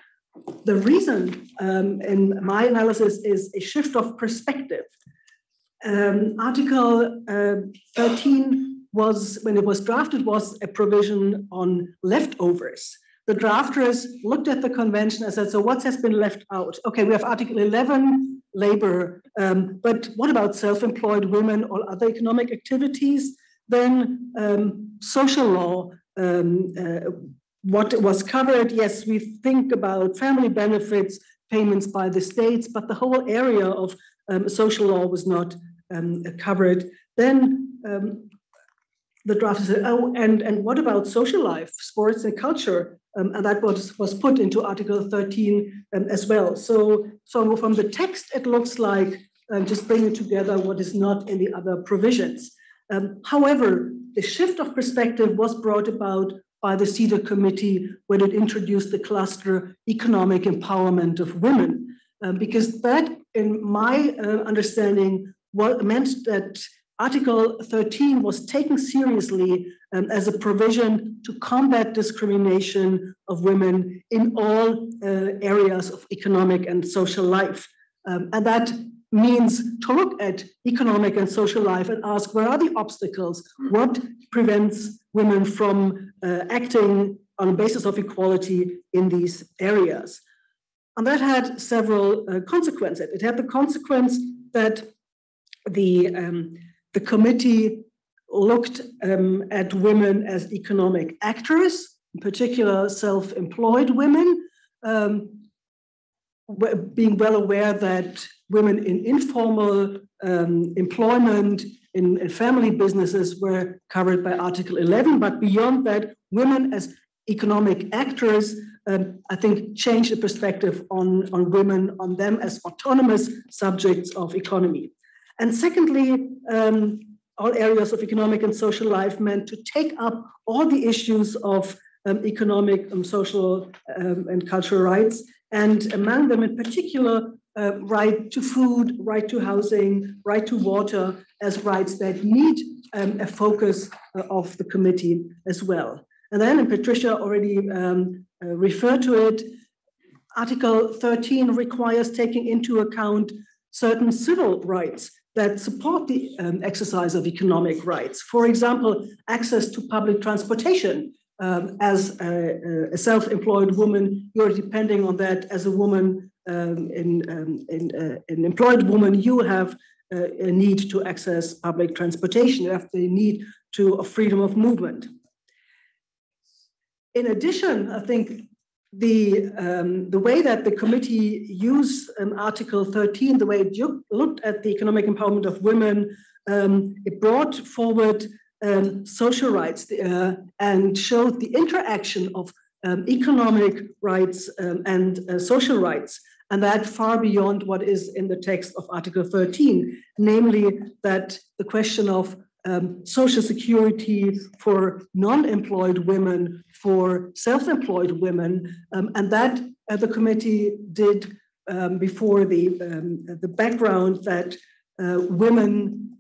The reason, in my analysis, is a shift of perspective. Article 13 was, when it was drafted, was a provision on leftovers. The drafters looked at the convention and said, so what has been left out? Okay, we have Article 11, labor, but what about self-employed women or other economic activities? Then social law, what was covered? Yes, we think about family benefits, payments by the states, but the whole area of social law was not covered. Then the draft said, oh, and what about social life, sports and culture? And that was put into Article 13 as well. So from the text, it looks like just bringing together what is not in the other provisions. However, the shift of perspective was brought about by the CEDAW Committee when it introduced the cluster economic empowerment of women, because that, in my understanding, meant that Article 13 was taken seriously as a provision to combat discrimination of women in all areas of economic and social life. And that means to look at economic and social life and ask, where are the obstacles? What prevents women from acting on the basis of equality in these areas? And that had several consequences. It had the consequence that the committee looked at women as economic actors, in particular self-employed women, being well aware that women in informal employment, in family businesses were covered by Article 11. But beyond that, women as economic actors, I think, changed the perspective on women, on them as autonomous subjects of economy. And secondly, all areas of economic and social life meant to take up all the issues of economic, social, and cultural rights, and among them in particular, right to food, right to housing, right to water, as rights that need a focus of the committee as well. And then, and Patricia already referred to it, Article 13 requires taking into account certain civil rights that support the exercise of economic rights. For example, access to public transportation. As a self-employed woman, you're depending on that. As a woman, an employed woman, you have a need to access public transportation. You have the need to freedom of movement. In addition, I think the way that the committee used Article 13, the way it looked at the economic empowerment of women, it brought forward social rights and showed the interaction of economic rights and social rights, and that far beyond what is in the text of Article 13, namely that the question of social security for non-employed women, for self-employed women, and that the committee did before the background that women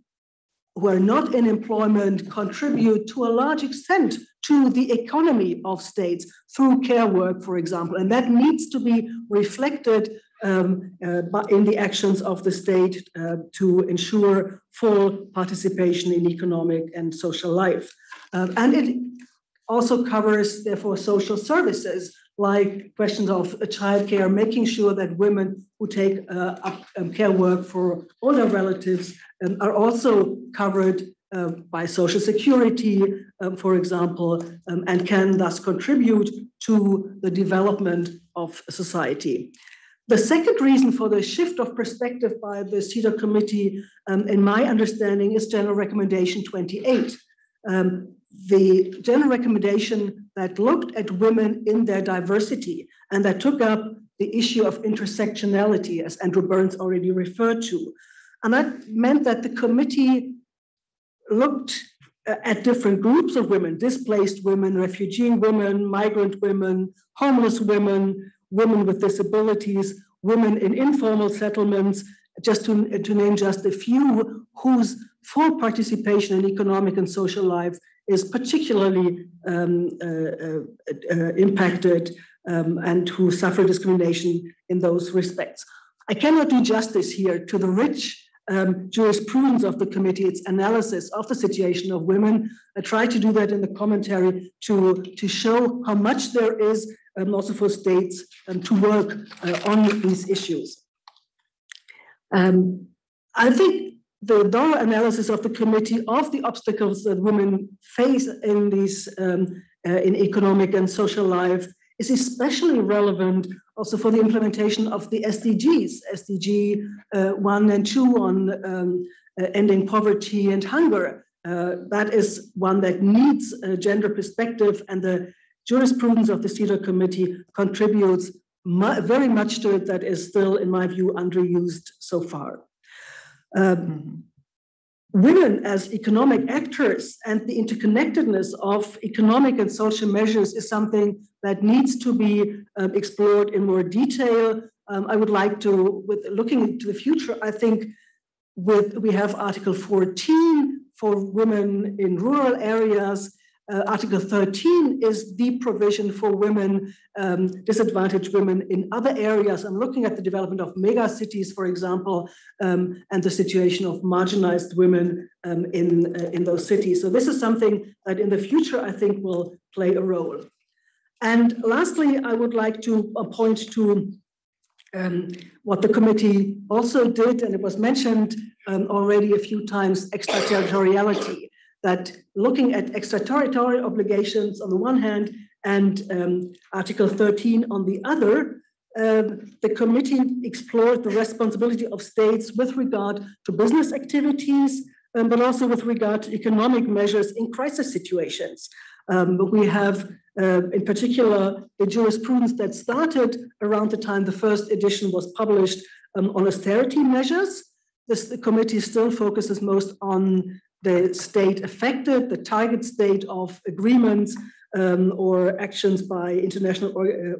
who are not in employment contribute to a large extent to the economy of states through care work, for example, and that needs to be reflected in the actions of the state to ensure full participation in economic and social life. And it also covers, therefore, social services, like questions of childcare, making sure that women who take up care work for older relatives are also covered by social security, for example, and can thus contribute to the development of society. The second reason for the shift of perspective by the CEDAW Committee, in my understanding, is General Recommendation 28. The general recommendation that looked at women in their diversity and that took up the issue of intersectionality, as Andrew Byrnes already referred to. And that meant that the committee looked at different groups of women, displaced women, refugee women, migrant women, homeless women, women with disabilities, women in informal settlements, just to name just a few, whose full participation in economic and social life is particularly impacted and who suffer discrimination in those respects. I cannot do justice here to the rich jurisprudence of the committee, its analysis of the situation of women. I try to do that in the commentary to show how much there is also for states to work on these issues. I think the thorough analysis of the committee of the obstacles that women face in these in economic and social life is especially relevant also for the implementation of the SDGs, SDG 1 and 2 on ending poverty and hunger. That is one that needs a gender perspective, and the jurisprudence of the CEDAW Committee contributes very much to it that is still, in my view, underused so far. Women as economic actors and the interconnectedness of economic and social measures is something that needs to be explored in more detail. I would like to, with looking into the future, I think we have Article 14 for women in rural areas. Article 13 is the provision for women, disadvantaged women in other areas. I'm looking at the development of mega cities, for example, and the situation of marginalized women in those cities. So this is something that in the future, I think, will play a role. And lastly, I would like to point to what the committee also did, and it was mentioned already a few times, extraterritoriality. That looking at extraterritorial obligations on the one hand and Article 13 on the other, the committee explored the responsibility of states with regard to business activities, but also with regard to economic measures in crisis situations. We have, in particular, the jurisprudence that started around the time the first edition was published on austerity measures. The committee still focuses most on the state affected, the target state of agreements or actions by international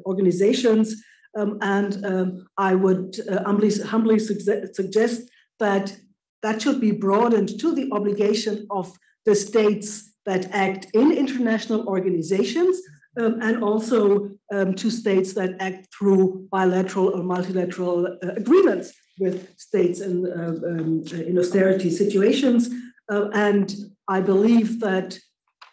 organizations. I would humbly suggest that should be broadened to the obligation of the states that act in international organizations and also to states that act through bilateral or multilateral agreements with states in austerity situations. And I believe that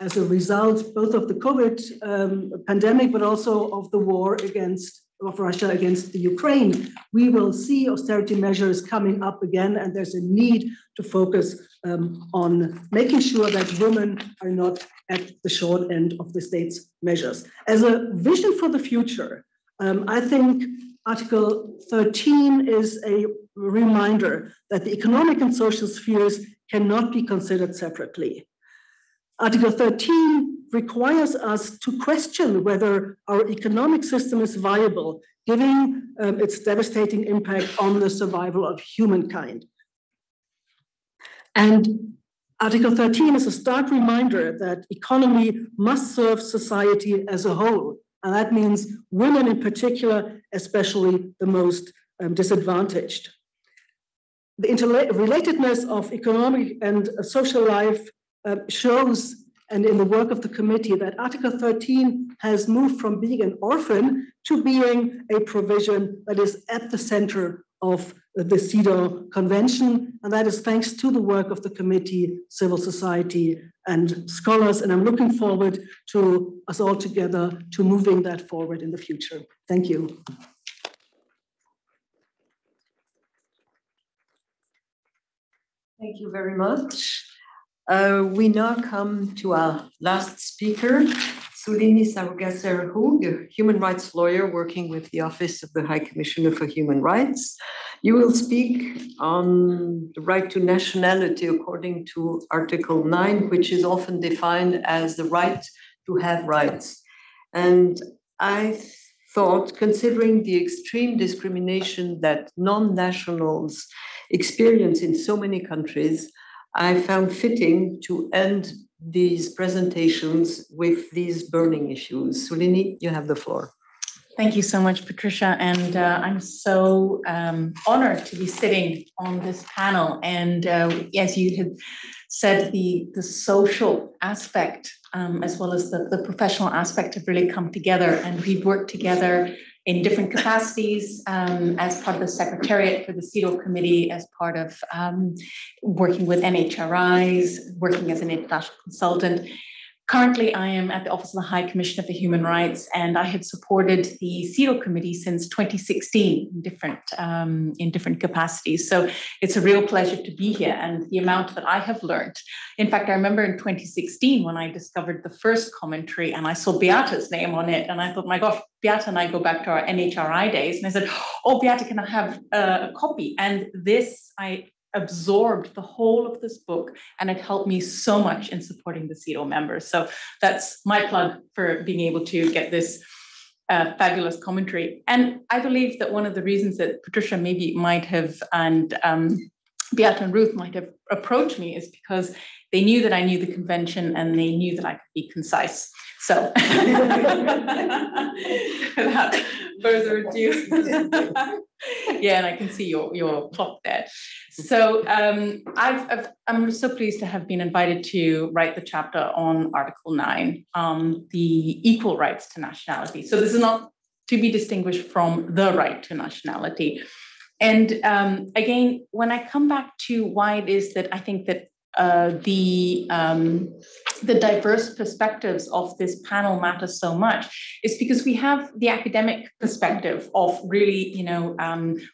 as a result, both of the COVID pandemic, but also of the war of Russia against the Ukraine, we will see austerity measures coming up again, and there's a need to focus on making sure that women are not at the short end of the state's measures. As a vision for the future, I think Article 13 is a reminder that the economic and social spheres cannot be considered separately. Article 13 requires us to question whether our economic system is viable, given its devastating impact on the survival of humankind. And Article 13 is a stark reminder that economy must serve society as a whole. And that means women in particular, especially the most disadvantaged. The interrelatedness of economic and social life shows, and in the work of the committee, that Article 13 has moved from being an orphan to being a provision that is at the center of the CEDAW Convention, and that is thanks to the work of the committee, civil society, and scholars, and I'm looking forward to us all together to moving that forward in the future. Thank you. Thank you very much. We now come to our last speaker, Sulini Sarugaser-Hug, human rights lawyer working with the Office of the High Commissioner for Human Rights. You will speak on the right to nationality according to Article 9, which is often defined as the right to have rights. And I thought, considering the extreme discrimination that non-nationals experience in so many countries, I found fitting to end these presentations with these burning issues. Sulini, you have the floor. Thank you so much, Patricia. And I'm so honored to be sitting on this panel. And as you had said, the social aspect as well as the professional aspect have really come together. And we've worked together in different capacities as part of the Secretariat for the CEDAW Committee, as part of working with NHRIs, working as an international consultant. Currently, I am at the Office of the High Commissioner for Human Rights, and I have supported the CEDAW Committee since 2016 in different capacities. So it's a real pleasure to be here, and the amount that I have learned. In fact, I remember in 2016 when I discovered the first commentary, and I saw Beate's name on it, and I thought, my gosh, Beate and I go back to our NHRI days. And I said, oh, Beate, can I have a copy? And this, I absorbed the whole of this book, and it helped me so much in supporting the CEDAW members. So that's my plug for being able to get this fabulous commentary. And I believe that one of the reasons that Patricia maybe might have, and Beate and Ruth might have approached me, is because they knew that I knew the convention and they knew that I could be concise. So without further ado. Yeah, and I can see your clock there. So I'm so pleased to have been invited to write the chapter on Article 9, the equal rights to nationality. So this is not to be distinguished from the right to nationality. And again, when I come back to why it is that I think that the diverse perspectives of this panel matter so much, is because we have the academic perspective of really,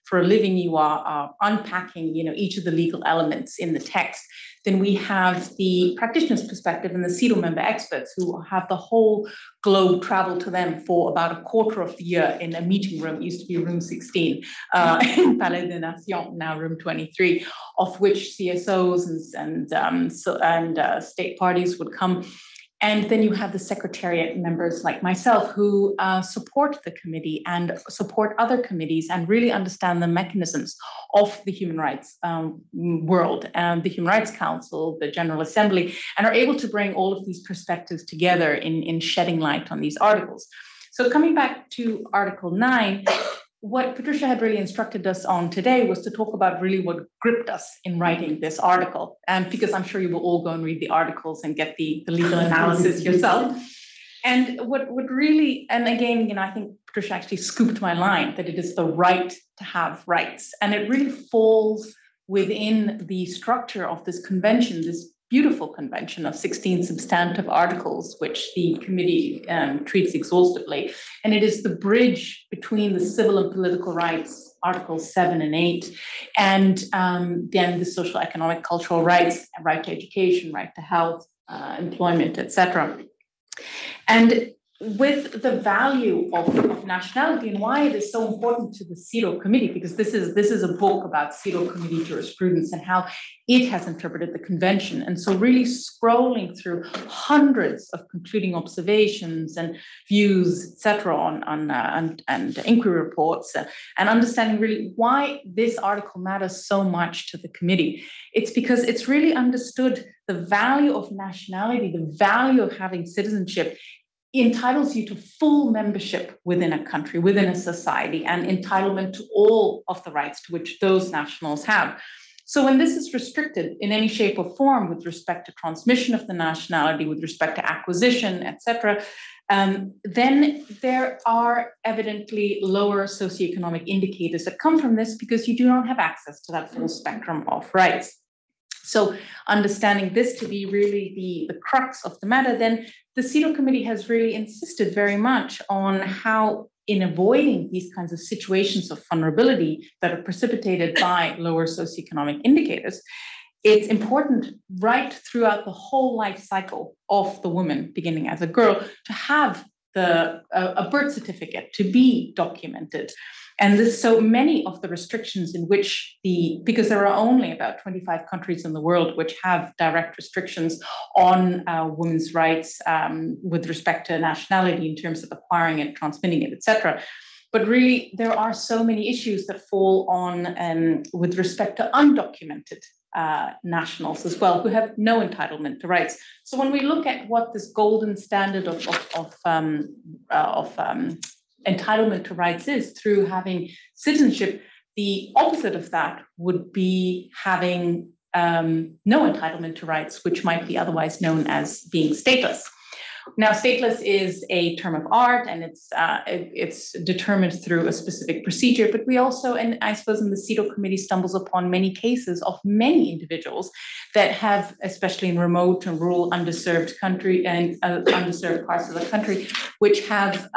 for a living you are unpacking, each of the legal elements in the text. Then we have the practitioner's perspective and the CEDAW member experts who have the whole globe travel to them for about a quarter of the year in a meeting room, it used to be room 16 in Palais des Nations, now room 23, of which CSOs and state parties would come. And then you have the secretariat members like myself who support the committee and support other committees and really understand the mechanisms of the human rights world, and the Human Rights Council, the General Assembly, and are able to bring all of these perspectives together in shedding light on these articles. So coming back to Article 9, what Patricia had really instructed us on today was to talk about really what gripped us in writing this article, and because I'm sure you will all go and read the articles and get the legal analysis yourself. And what really, and again, I think Patricia actually scooped my line that it is the right to have rights, and it really falls within the structure of this convention, this beautiful convention of 16 substantive articles, which the committee treats exhaustively. And it is the bridge between the civil and political rights, Articles 7 and 8, and then the social, economic, cultural rights, right to education, right to health, employment, etc. And with the value of nationality and why it is so important to the CEDAW Committee, because this is a book about CEDAW Committee jurisprudence and how it has interpreted the convention. And so really scrolling through hundreds of concluding observations and views, etc., and inquiry reports, and understanding really why this article matters so much to the committee. It's because it's really understood the value of nationality, the value of having citizenship, entitles you to full membership within a country, within a society, and entitlement to all of the rights to which those nationals have. So when this is restricted in any shape or form with respect to transmission of the nationality, with respect to acquisition, etc., then there are evidently lower socioeconomic indicators that come from this because you do not have access to that full spectrum of rights. So understanding this to be really the crux of the matter, then the CEDAW Committee has really insisted very much on how, in avoiding these kinds of situations of vulnerability that are precipitated by lower socioeconomic indicators, it's important right throughout the whole life cycle of the woman, beginning as a girl, to have a birth certificate, to be documented. And this, so many of the restrictions in which because there are only about 25 countries in the world which have direct restrictions on women's rights with respect to nationality in terms of acquiring it, transmitting it, etc. But really, there are so many issues that fall on with respect to undocumented nationals as well, who have no entitlement to rights. So when we look at what this golden standard of entitlement to rights is through having citizenship, the opposite of that would be having no entitlement to rights, which might be otherwise known as being stateless. Now, stateless is a term of art, and it's determined through a specific procedure. But we also, and I suppose in the CEDAW Committee, stumbles upon many cases of many individuals that have, especially in remote and rural underserved country and underserved parts of the country, which have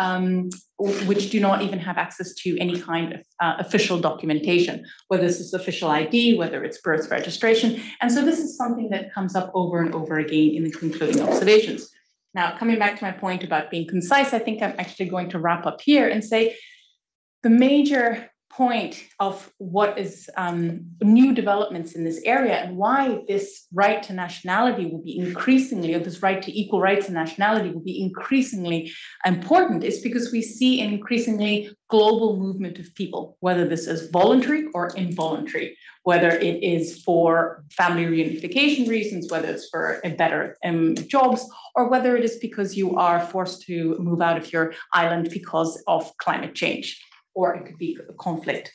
which do not even have access to any kind of official documentation, whether this is official ID, whether it's birth registration. And so this is something that comes up over and over again in the concluding observations. Now, coming back to my point about being concise, I think I'm actually going to wrap up here and say the major point of what is new developments in this area and why this right to nationality will be increasingly, or this right to equal rights and nationality will be increasingly important, is because we see an increasingly global movement of people, whether this is voluntary or involuntary, whether it is for family reunification reasons, whether it's for better jobs, or whether it is because you are forced to move out of your island because of climate change, or it could be a conflict.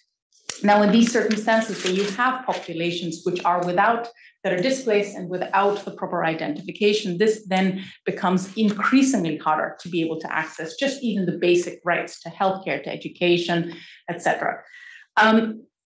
Now, in these circumstances where you have populations which are that are displaced and without the proper identification, this then becomes increasingly harder to be able to access just even the basic rights to healthcare, to education, etc.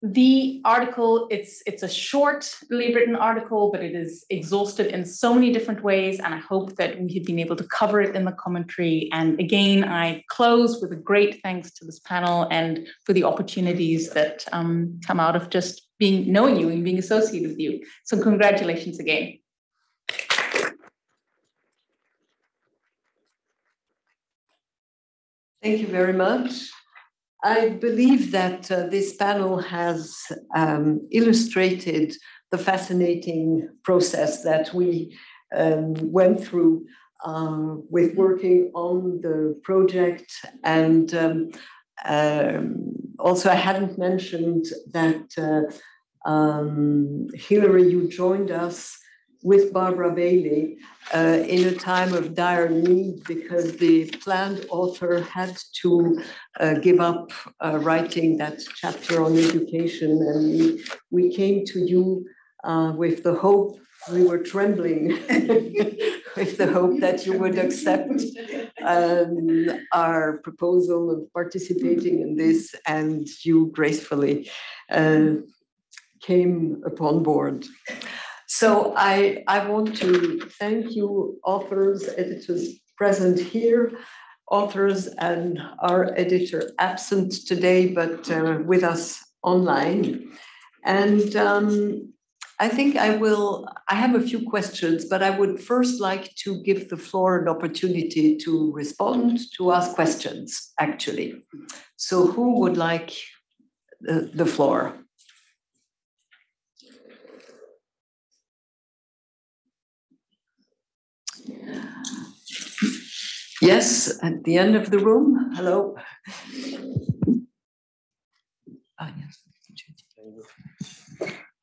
The article, it's a shortly written article, but it is exhaustive in so many different ways, and I hope that we have been able to cover it in the commentary. And again, I close with a great thanks to this panel and for the opportunities that come out of just knowing you and being associated with you. So congratulations again. Thank you very much. I believe that this panel has illustrated the fascinating process that we went through with working on the project. And also, I hadn't mentioned that Hilary, you joined us with Barbara Bailey in a time of dire need, because the planned author had to give up writing that chapter on education. And we came to you with the hope, we were trembling, with the hope that you would accept our proposal of participating in this, and you gracefully came upon board. So I want to thank you, authors, editors present here, authors and our editor absent today, but with us online. And I think I have a few questions, but I would first like to give the floor an opportunity to respond, to ask questions, actually. So who would like the floor? Yes, at the end of the room. Hello.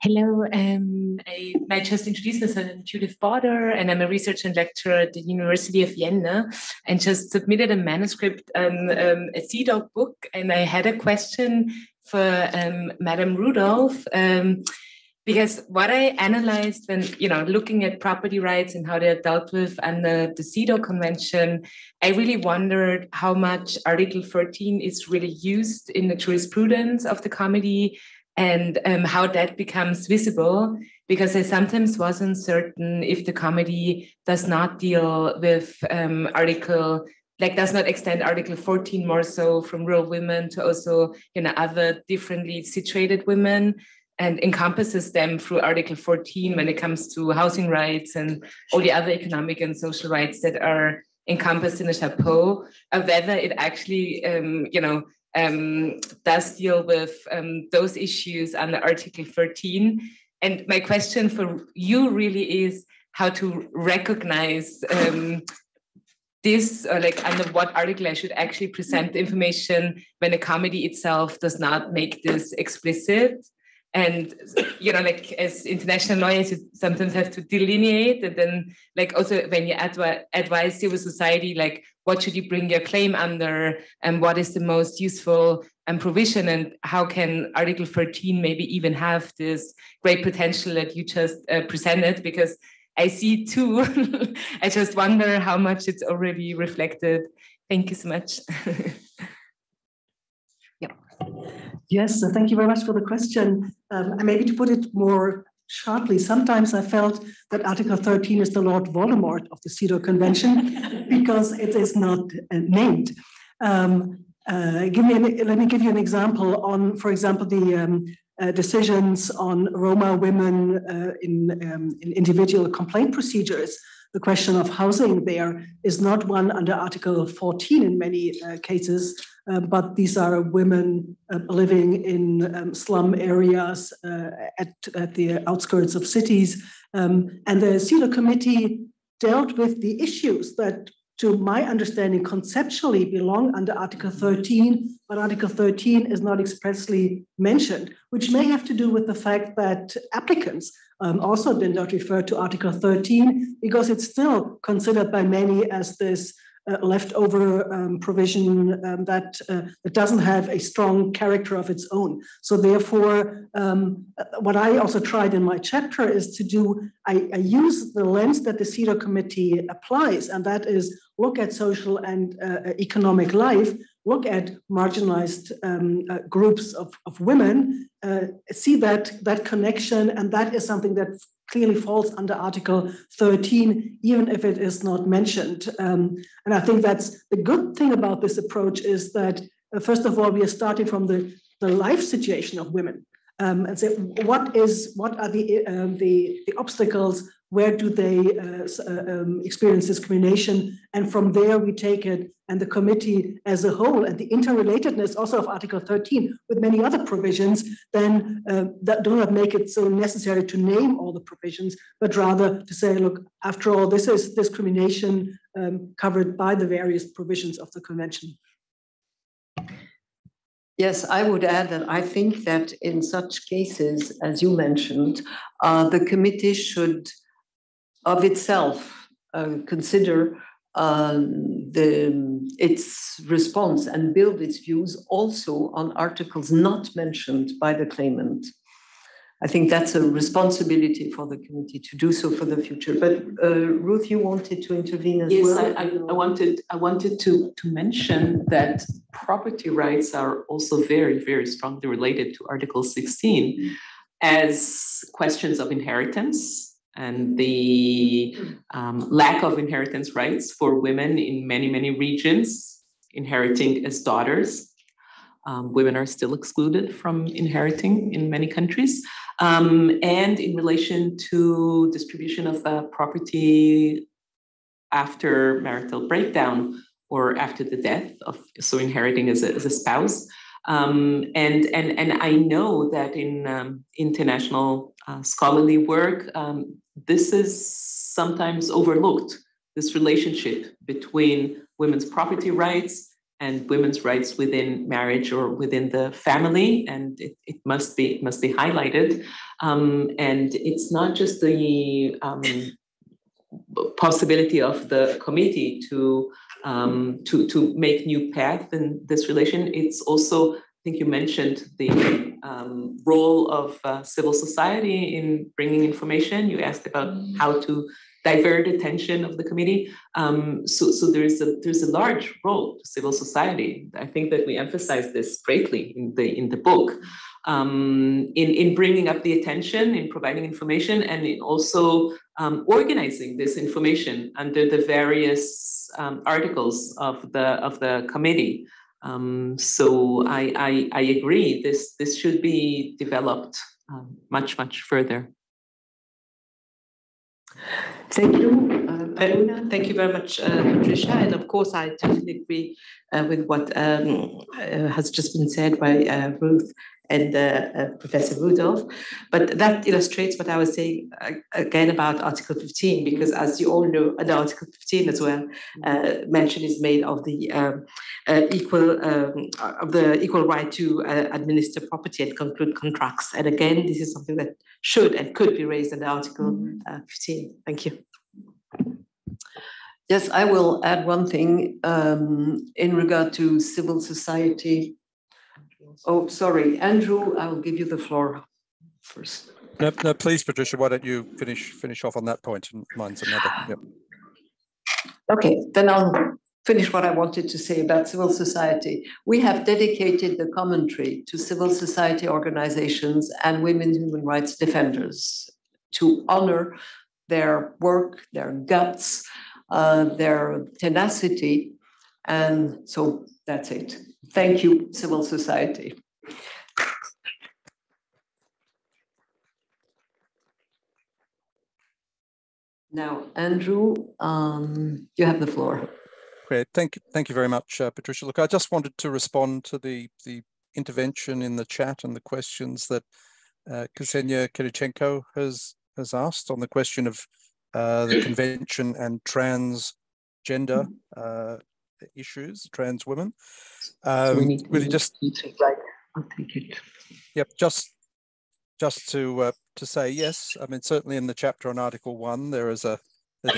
Hello, I just introduced myself as Judith Bader, and I'm a researcher and lecturer at the University of Vienna, and just submitted a manuscript on a CEDAW book. And I had a question for Madame Rudolf. Because what I analyzed when, looking at property rights and how they are dealt with under the CEDAW Convention, I really wondered how much Article 13 is really used in the jurisprudence of the committee, and how that becomes visible. Because I sometimes was uncertain if the committee does not deal with does not extend Article 14 more so from rural women to also, other differently situated women. and encompasses them through Article 14 when it comes to housing rights and all the other economic and social rights that are encompassed in the chapeau, whether it actually, does deal with those issues under Article 13. And my question for you really is how to recognize this, or like under what article I should actually present the information when the committee itself does not make this explicit. And, you know, like as international lawyers, you sometimes have to delineate, and then like also when you advise civil society, like what should you bring your claim under and what is the most useful provision, and how can Article 13 maybe even have this great potential that you just presented? Because I see too, I just wonder how much it's already reflected. Thank you so much. Yeah. Yes, so thank you very much for the question. And maybe to put it more sharply, sometimes I felt that Article 13 is the Lord Voldemort of the CEDAW Convention because it is not named. Let me give you an example on, for example, the decisions on Roma women in individual complaint procedures. The question of housing there is not one under Article 14 in many cases, but these are women living in slum areas at the outskirts of cities. And the CEDAW committee dealt with the issues that, to my understanding, conceptually belong under Article 13, but Article 13 is not expressly mentioned, which may have to do with the fact that applicants also did not refer to Article 13 because it's still considered by many as this leftover provision that doesn't have a strong character of its own. So therefore, what I also tried in my chapter is to do, I use the lens that the CEDAW committee applies, and that is look at social and economic life, look at marginalized groups of women, see that connection, and that is something that clearly falls under Article 13, even if it is not mentioned. And I think that's the good thing about this approach is that, first of all, we are starting from the life situation of women and say, what are the obstacles, where do they experience discrimination? And from there, we take it, and the committee as a whole, and the interrelatedness also of Article 13 with many other provisions, then that do not make it so necessary to name all the provisions, but rather to say, look, after all, this is discrimination covered by the various provisions of the convention. Yes, I would add that I think that in such cases, as you mentioned, the committee should of itself consider its response and build its views also on articles not mentioned by the claimant. I think that's a responsibility for the committee to do so for the future. But Ruth, you wanted to intervene as well. Yes, I wanted to mention that property rights are also very, very strongly related to Article 16 as questions of inheritance and the lack of inheritance rights for women in many, many regions, inheriting as daughters. Women are still excluded from inheriting in many countries. And in relation to distribution of property after marital breakdown or after the death of, so inheriting as a spouse. And I know that in international scholarly work, this is sometimes overlooked, this relationship between women's property rights and women's rights within marriage or within the family, and it must be highlighted. And it's not just the possibility of the committee to make new path in this relation. It's also, I think you mentioned the role of civil society in bringing information. You asked about how to divert attention of the committee. So there's a large role to civil society. I think that we emphasize this greatly in the book, in bringing up the attention, in providing information, and in also organizing this information under the various articles of the committee. So I agree. This should be developed much, much further. Thank you, Aruna. Thank you very much, Patricia. And of course, I totally agree with what has just been said by Ruth and Professor Rudolph. But that illustrates what I was saying again about Article 15, because as you all know, under Article 15 as well, mention is made of the equal right to administer property and conclude contracts. And again, this is something that should and could be raised under Article 15. Thank you. Yes, I will add one thing in regard to civil society. Oh, sorry, Andrew, I'll give you the floor first. No, no, please, Patricia, why don't you finish off on that point, and mine's another. Yep. Okay, then I'll finish what I wanted to say about civil society. We have dedicated the commentary to civil society organizations and women human rights defenders to honor their work, their guts, their tenacity, and so that's it. Thank you, civil society. Now, Andrew, you have the floor. Great, thank you very much, Patricia. Look, I just wanted to respond to the intervention in the chat and the questions that Ksenia Kirichenko has asked on the question of the convention and transgender issues, trans women. Really just I'll take it. Yep, just to say yes. I mean, certainly in the chapter on Article 1, there's a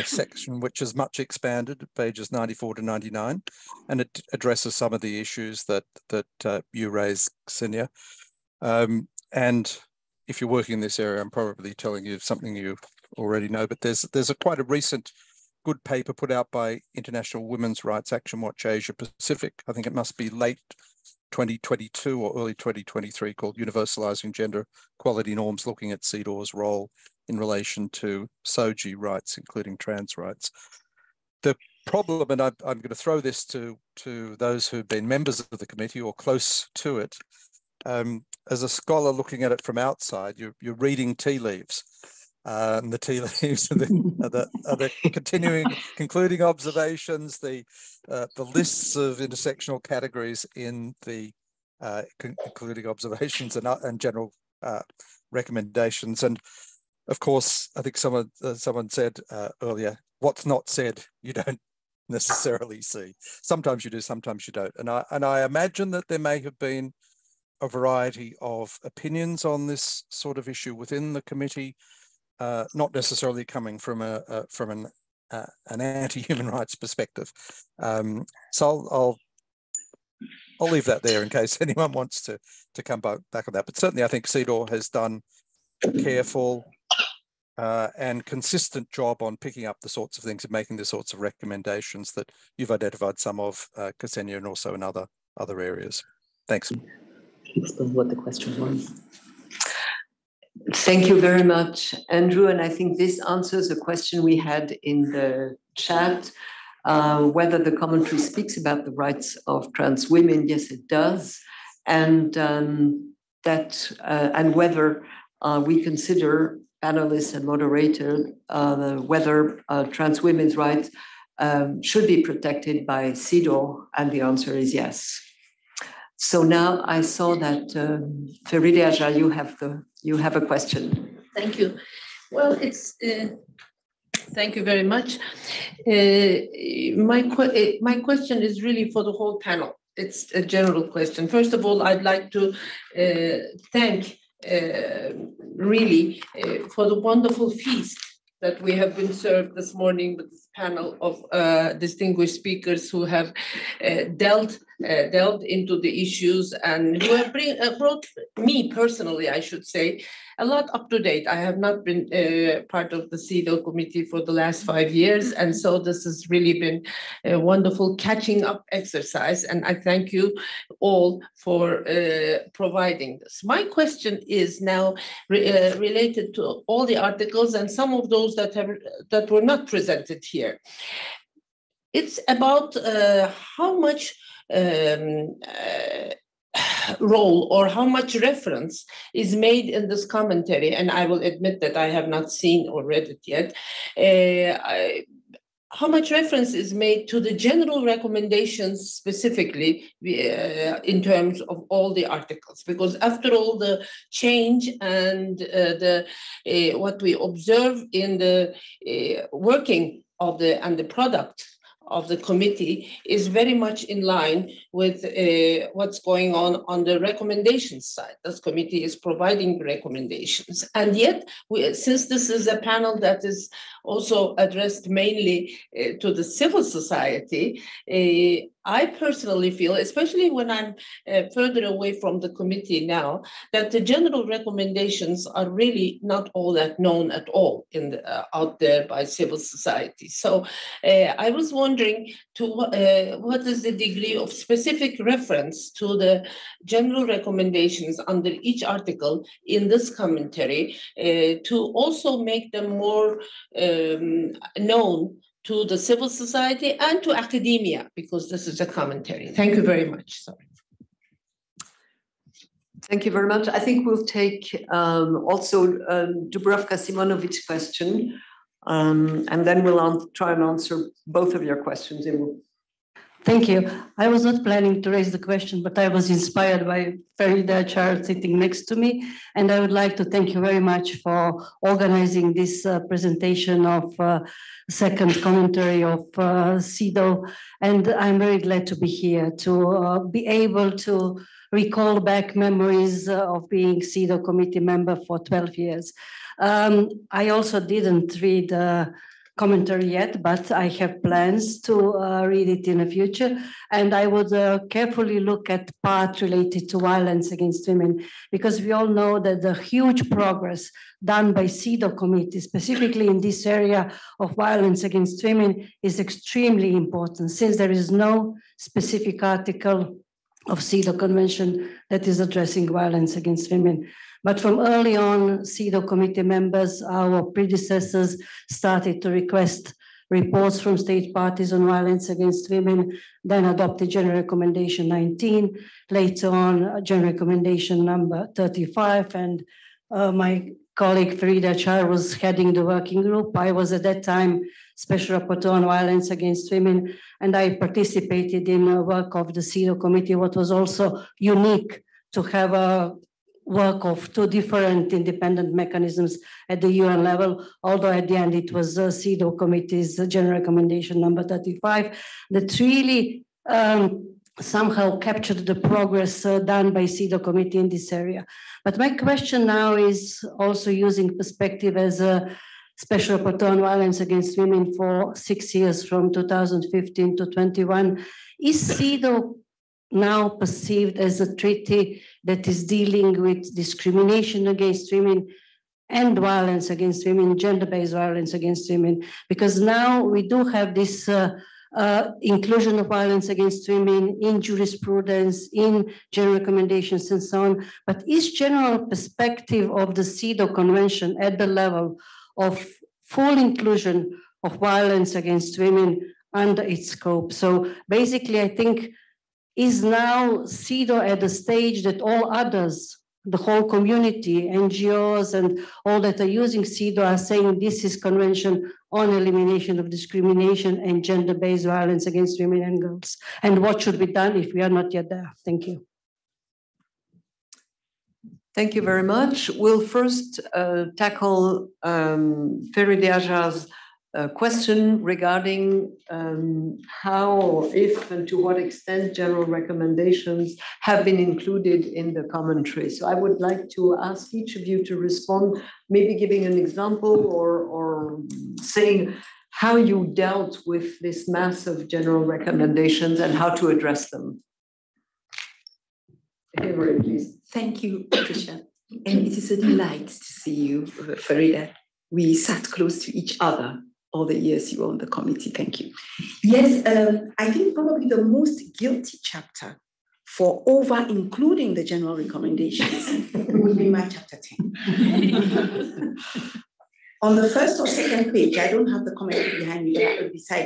section which is much expanded, pages 94 to 99, and it addresses some of the issues that you raised, Ksenia. And if you're working in this area, I'm probably telling you something you already know, but there's quite a recent good paper put out by International Women's Rights Action Watch Asia Pacific. I think it must be late 2022 or early 2023, called Universalizing Gender Equality Norms, looking at CEDAW's role in relation to SOGI rights, including trans rights. The problem, and I'm going to throw this to those who've been members of the committee or close to it, as a scholar looking at it from outside, you're reading tea leaves. And the tea leaves are the concluding observations, the lists of intersectional categories in the concluding observations and general recommendations. And of course, I think someone said earlier, what's not said, you don't necessarily see. Sometimes you do, sometimes you don't. And I imagine that there may have been a variety of opinions on this sort of issue within the committee. Not necessarily coming from an anti-human rights perspective, so I'll leave that there in case anyone wants to come back on that. But certainly, I think CEDAW has done a careful and consistent job on picking up the sorts of things and making the sorts of recommendations that you've identified some of, Ksenia, and also in other areas. Thanks. Explain what the question was. Thank you very much, Andrew. And I think this answers a question we had in the chat, whether the commentary speaks about the rights of trans women. Yes, it does. And and whether we consider, panelists and moderator, whether trans women's rights should be protected by CEDAW, and the answer is yes. So now I saw that Feride Acar, you have a question. Thank you. Well, thank you very much. My question is really for the whole panel. It's a general question. First of all, I'd like to thank really for the wonderful feast that we have been served this morning with this panel of distinguished speakers who have delved into the issues and who have brought me personally, I should say, a lot up to date. I have not been part of the CEDAW committee for the last 5 years, and so this has really been a wonderful catching up exercise, and I thank you all for providing this. My question is now related to all the articles and some of those that were not presented here. It's about how much role or how much reference is made in this commentary, and I will admit that I have not seen or read it yet, how much reference is made to the general recommendations specifically in terms of all the articles? Because after all, the change and what we observe in the working of the and the product of the committee is very much in line with what's going on the recommendations side. This committee is providing recommendations. And yet, since this is a panel that is also addressed mainly to the civil society, I personally feel, especially when I'm further away from the committee now, that the general recommendations are really not all that known at all in the, out there by civil society. So I was wondering to what is the degree of specific reference to the general recommendations under each article in this commentary to also make them more known to the civil society and to academia, because this is a commentary. Thank you very much. Sorry. Thank you very much. I think we'll take also Dubravka Simonovic's question, and then we'll try and answer both of your questions. Thank you. I was not planning to raise the question, but I was inspired by Feride Acar sitting next to me. And I would like to thank you very much for organizing this presentation of second commentary of CEDAW. And I'm very glad to be here, to be able to recall back memories of being CEDAW committee member for 12 years. I also didn't read commentary yet, but I have plans to read it in the future. And I would carefully look at part related to violence against women, because we all know that the huge progress done by CEDAW committee, specifically in this area of violence against women, is extremely important, since there is no specific article of CEDAW Convention that is addressing violence against women. But from early on, CEDAW committee members, our predecessors, started to request reports from state parties on violence against women, then adopted General Recommendation 19, later on General Recommendation number 35, and my colleague Feride Acar was heading the working group. I was at that time Special Rapporteur on Violence Against Women, and I participated in the work of the CEDAW committee, what was also unique to have a work of two different independent mechanisms at the UN level, although at the end it was CEDAW committee's General Recommendation number 35 that really somehow captured the progress done by CEDAW committee in this area. But my question now is also using perspective as a Special Rapporteur on Violence Against Women for 6 years, from 2015 to 21. Is CEDAW now perceived as a treaty that is dealing with discrimination against women and violence against women, gender-based violence against women? Because now we do have this inclusion of violence against women in jurisprudence, in general recommendations and so on. But is general perspective of the CEDAW Convention at the level of full inclusion of violence against women under its scope? So basically, I think, is now CEDAW at the stage that all others, the whole community, NGOs and all that are using CEDAW are saying this is Convention on Elimination of Discrimination and Gender-Based Violence Against Women and Girls? And what should be done if we are not yet there? Thank you. Thank you very much. We'll first tackle Feride Acar's question regarding how, or if, and to what extent general recommendations have been included in the commentary. So I would like to ask each of you to respond, maybe giving an example or saying how you dealt with this mass of general recommendations and how to address them. Hilary, please. Thank you, Patricia. And it is a delight to see you, Feride. We sat close to each other all the years you were on the committee. Thank you. Yes, I think probably the most guilty chapter for over-including the general recommendations would be my chapter 10. On the first or second page, I don't have the commentary behind me,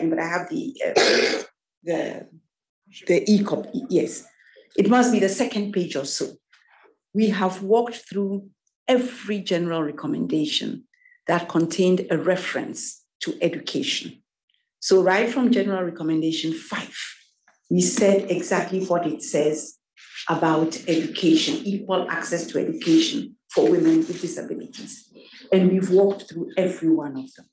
but I have the e-copy, yes. It must be the second page or so. We have walked through every general recommendation that contained a reference to education. So right from general recommendation 5, we said exactly what it says about education, equal access to education for women with disabilities. And we've walked through every one of them.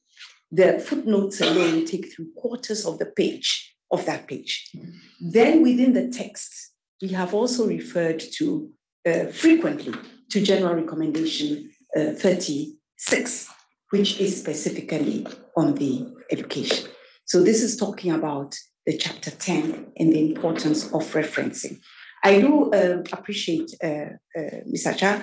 The footnotes alone take 3/4 of the page, of that page. Then within the text, we have also referred to frequently to general recommendation 36, which is specifically on the education. So this is talking about the chapter 10 and the importance of referencing. I do appreciate Ms. Acar,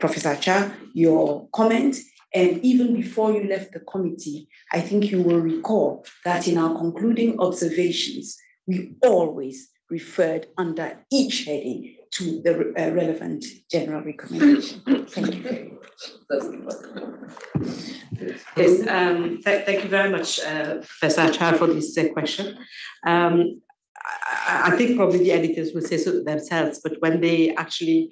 Professor Acar, your comment. And even before you left the committee, I think you will recall that in our concluding observations, we always referred under each heading to the relevant general recommendation. Thank you very much. Yes, thank you very much, Professor Acar, for this question. I think probably the editors will say so themselves, but when they actually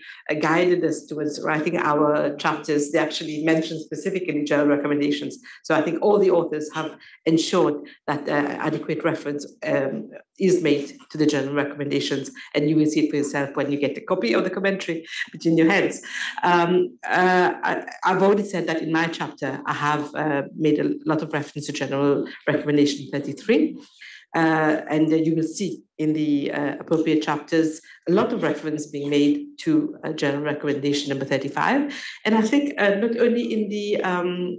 guided us towards writing our chapters, they actually mentioned specifically general recommendations. So I think all the authors have ensured that adequate reference is made to the general recommendations, and you will see it for yourself when you get a copy of the commentary between your hands. I've already said that in my chapter, I have made a lot of reference to general recommendation 33. And you will see in the appropriate chapters a lot of reference being made to general recommendation number 35. And I think not only in the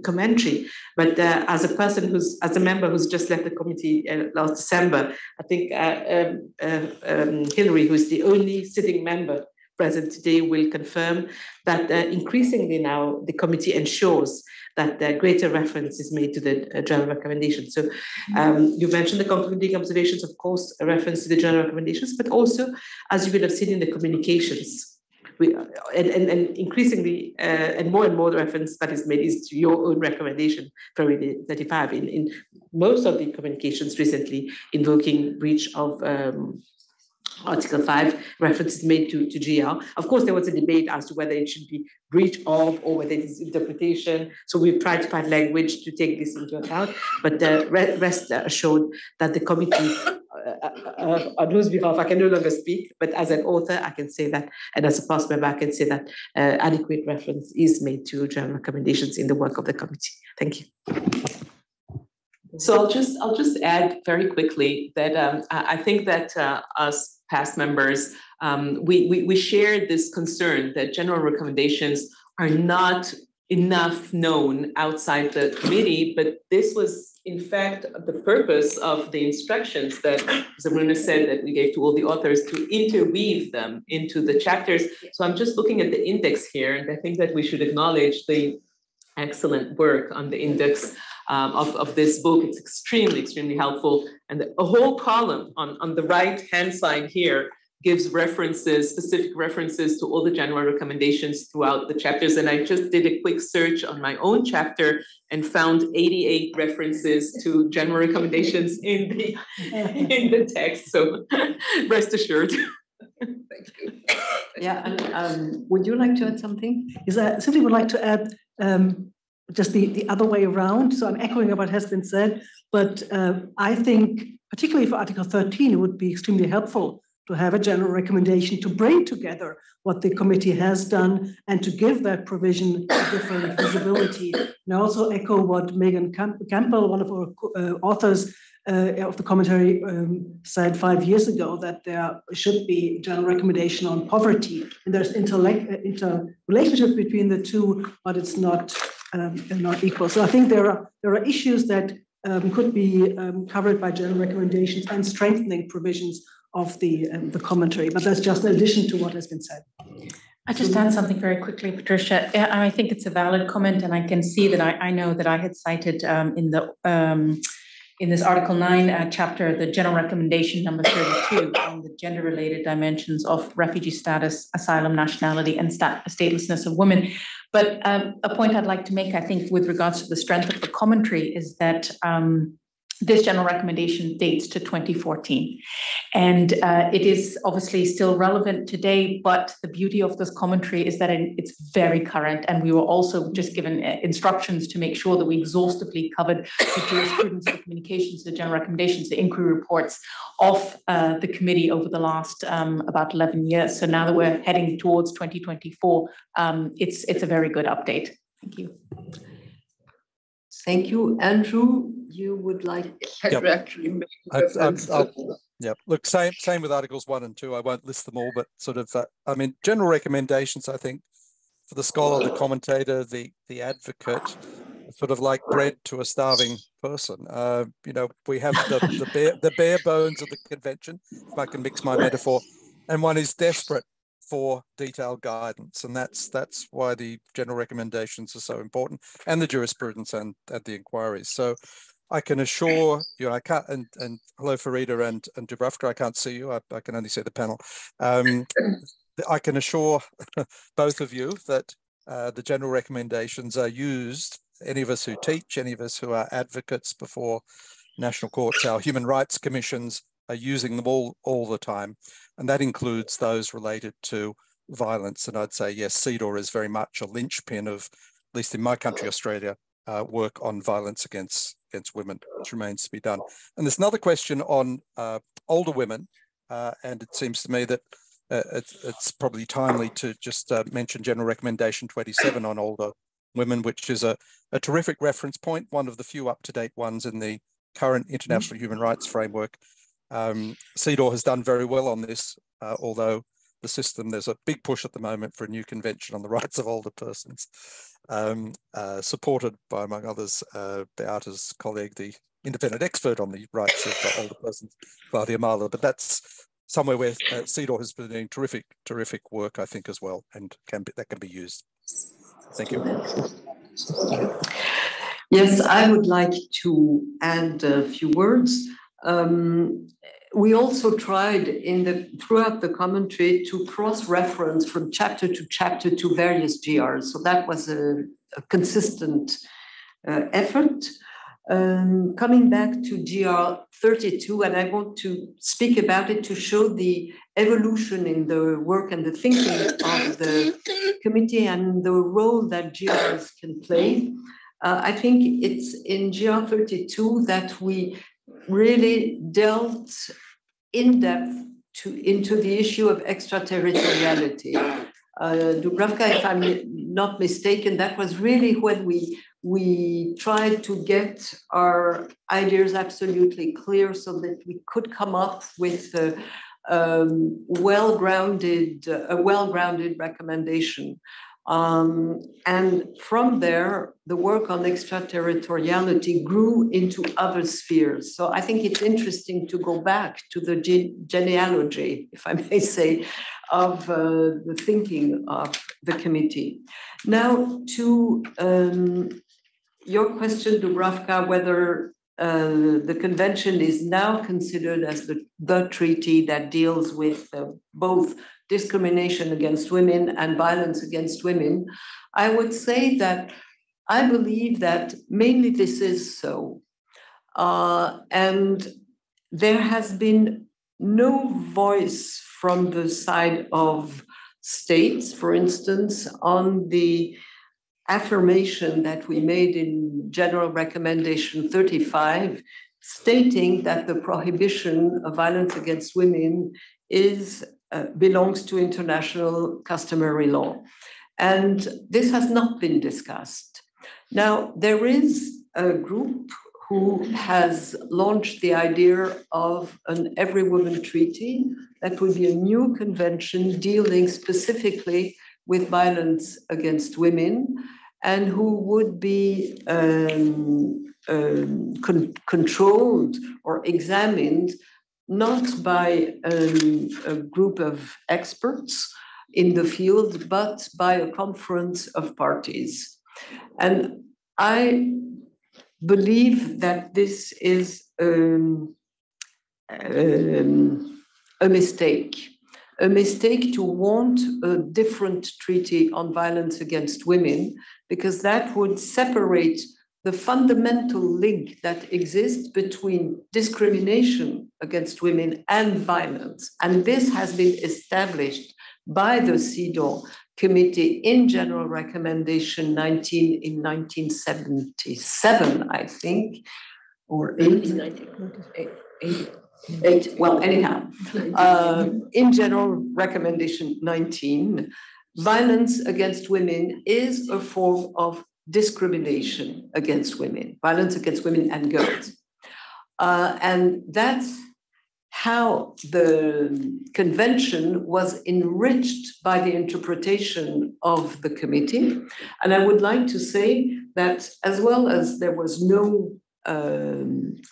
commentary, but as a person who's, as a member who's just left the committee last December, I think Hilary, who's the only sitting member present today, will confirm that increasingly now the committee ensures that greater reference is made to the general recommendations. So you mentioned the concluding observations, of course, a reference to the general recommendations, but also, as you would have seen in the communications, we, and increasingly, and more the reference that is made is to your own recommendation, Feride 35, in most of the communications recently invoking breach of Article 5, references made to GR. Of course, there was a debate as to whether it should be breach of or whether it is interpretation. So we've tried to find language to take this into account. But rest assured that the committee, on whose behalf I can no longer speak, but as an author, I can say that, and as a past member, I can say that adequate reference is made to general recommendations in the work of the committee. Thank you. So I'll just add very quickly that I think that us past members, we shared this concern that general recommendations are not enough known outside the committee, but this was in fact the purpose of the instructions that Aruna said that we gave to all the authors to interweave them into the chapters. So I'm just looking at the index here, and I think that we should acknowledge the excellent work on the index of this book. It's extremely, extremely helpful. And a whole column on the right-hand side here gives references, specific references to all the general recommendations throughout the chapters. And I just did a quick search on my own chapter and found 88 references to general recommendations in the text. So rest assured. Thank you. Yeah, and would you like to add something? Is that something would like to add? Just the other way around. So I'm echoing what has been said, but I think particularly for Article 13, it would be extremely helpful to have a general recommendation to bring together what the committee has done and to give that provision a different visibility. And I also echo what Megan Campbell, one of our authors of the commentary, said 5 years ago, that there should be general recommendation on poverty. And there's interrelationship between the two, but it's not equal. So I think there are issues that could be covered by general recommendations and strengthening provisions of the commentary, but that's just an addition to what has been said. I just add something very quickly, Patricia. I think it's a valid comment, and I can see that I know that I had cited in this Article 9 chapter, the general recommendation number 32 on the gender-related dimensions of refugee status, asylum, nationality, and statelessness of women. But a point I'd like to make, I think, with regards to the strength of the commentary is that This general recommendation dates to 2014, and it is obviously still relevant today, but the beauty of this commentary is that it's very current, and we were also just given instructions to make sure that we exhaustively covered the jurisprudence, the communications, the general recommendations, the inquiry reports of the committee over the last about 11 years. So now that we're heading towards 2024, it's a very good update. Thank you. Thank you, Andrew. You would like to actually make a difference. Look, same with Articles 1 and 2. I won't list them all, but sort of, I mean, general recommendations, I think, for the scholar, the commentator, the advocate, sort of like bread to a starving person. You know, we have the bare bones of the convention, if I can mix my metaphor, and one is desperate for detailed guidance, and that's why the general recommendations are so important, and the jurisprudence and the inquiries. So I can assure you, I can't, and hello Feride and Dubravka, I can't see you, I can only see the panel. I can assure both of you that the general recommendations are used, any of us who teach, any of us who are advocates before national courts, our human rights commissions, are using them all the time, and that includes those related to violence. And I'd say, yes, CEDAW is very much a linchpin of, at least in my country, Australia, work on violence against women, which remains to be done. And there's another question on older women, and it seems to me that it's probably timely to just mention General Recommendation 27 on older women, which is a terrific reference point, one of the few up-to-date ones in the current international human rights framework. CEDAW has done very well on this, although the system, there's a big push at the moment for a new convention on the rights of older persons, supported by, among others, Beata's colleague, the independent expert on the rights of older persons, Claudia Marler. But that's somewhere where CEDAW has been doing terrific work, I think, as well, and that can be used. Thank you. Yes, I would like to add a few words. We also tried throughout the commentary to cross-reference from chapter to chapter to various GRs. So that was a consistent effort. Coming back to GR 32, and I want to speak about it to show the evolution in the work and the thinking of the committee and the role that GRs can play. I think it's in GR 32 that we really delved in depth into the issue of extraterritoriality. Dubravka, if I'm not mistaken, that was really when we tried to get our ideas absolutely clear so that we could come up with a well-grounded recommendation. And from there, the work on extraterritoriality grew into other spheres. So I think it's interesting to go back to the genealogy, if I may say, of the thinking of the committee. Now to your question, Dubravka, whether the convention is now considered as the treaty that deals with both discrimination against women and violence against women, I would say that I believe that mainly this is so. And there has been no voice from the side of states, for instance, on the affirmation that we made in General Recommendation 35, stating that the prohibition of violence against women is belongs to international customary law. And this has not been discussed. Now, there is a group who has launched the idea of an Every Woman Treaty that would be a new convention dealing specifically with violence against women, and who would be controlled or examined not by a group of experts in the field, but by a conference of parties. And I believe that this is a mistake to want a different treaty on violence against women, because that would separate the fundamental link that exists between discrimination against women and violence. And this has been established by the CEDAW Committee in General Recommendation 19 in 1977, I think, or 8. Well, anyhow, in General Recommendation 19, violence against women is a form of discrimination against women, violence against women and girls. And that's how the convention was enriched by the interpretation of the committee. And I would like to say that as well as there was no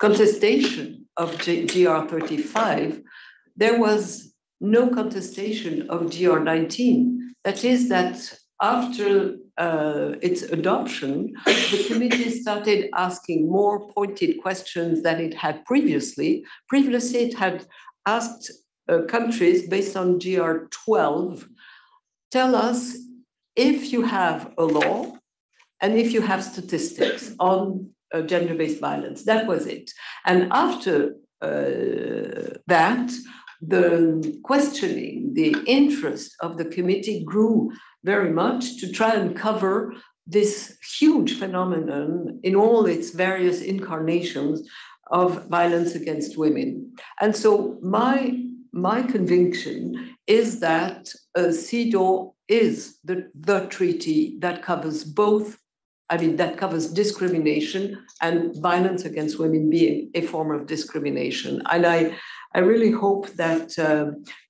contestation of GR35, there was no contestation of GR19. That is that after its adoption, the committee started asking more pointed questions than it had previously. Previously, it had asked countries based on GR12, tell us if you have a law and if you have statistics on gender-based violence. That was it. And after that, the questioning, the interest of the committee grew very much to try and cover this huge phenomenon in all its various incarnations of violence against women. And so my conviction is that CEDAW is the treaty that covers both, I mean, that covers discrimination and violence against women being a form of discrimination. And I really hope that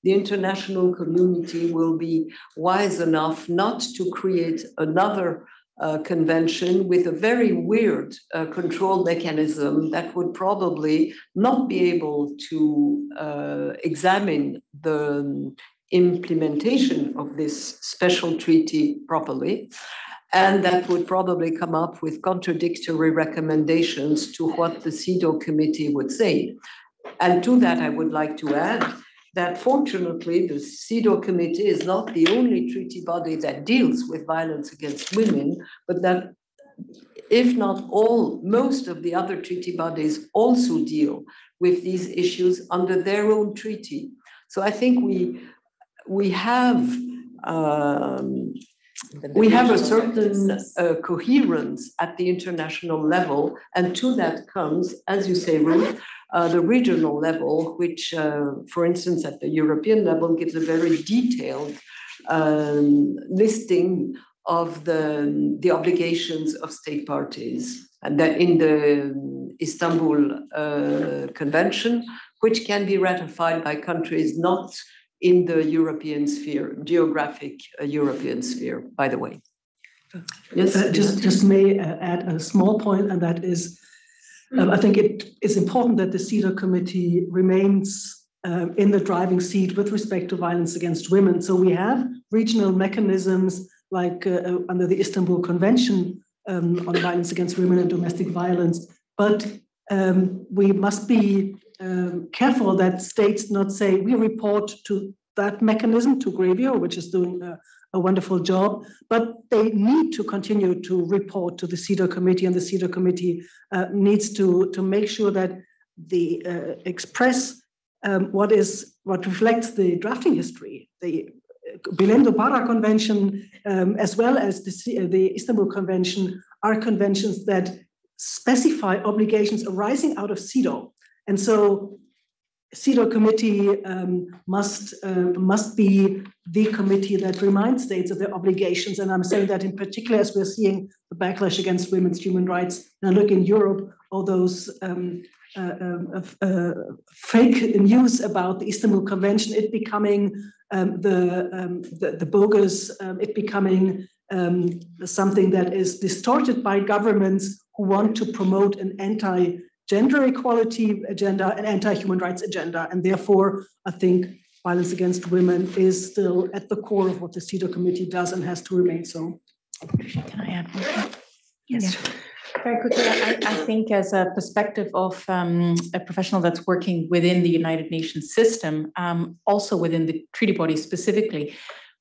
the international community will be wise enough not to create another convention with a very weird control mechanism that would probably not be able to examine the implementation of this special treaty properly. And that would probably come up with contradictory recommendations to what the CEDAW committee would say. And to that, I would like to add that fortunately, the CEDAW committee is not the only treaty body that deals with violence against women, but that if not all, most of the other treaty bodies also deal with these issues under their own treaty. So I think we have a certain coherence at the international level, and to that comes, as you say, Ruth, the regional level, which, for instance, at the European level, gives a very detailed listing of the obligations of state parties, and that in the Istanbul Convention, which can be ratified by countries not in the European sphere, geographic European sphere, by the way. Yes, just may add a small point, and that is, I think it is important that the CEDAW committee remains in the driving seat with respect to violence against women. So we have regional mechanisms like under the Istanbul Convention on violence against women and domestic violence, but we must be careful that states not say, we report to that mechanism, to GREVIO, which is doing a wonderful job, but they need to continue to report to the CEDAW committee, and the CEDAW committee needs to make sure that they express what reflects the drafting history, the Belém do Pará Convention, as well as the Istanbul Convention, are conventions that specify obligations arising out of CEDAW. And so CEDAW committee must be the committee that reminds states of their obligations. And I'm saying that in particular as we're seeing the backlash against women's human rights. And I look in Europe, all those fake news about the Istanbul Convention, it becoming the bogus, it becoming something that is distorted by governments who want to promote an anti-gender equality agenda, an anti-human rights agenda. And therefore, I think violence against women is still at the core of what the CEDAW committee does and has to remain so. Can I add one? Yes. Yeah. Very quickly, I think as a perspective of a professional that's working within the United Nations system, also within the treaty body specifically,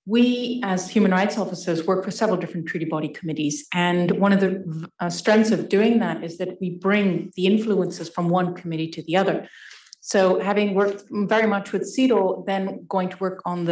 We, as human rights officers, work for several different treaty body committees. And one of the strengths of doing that is that we bring the influences from one committee to the other. So having worked very much with CEDAW, then going to work on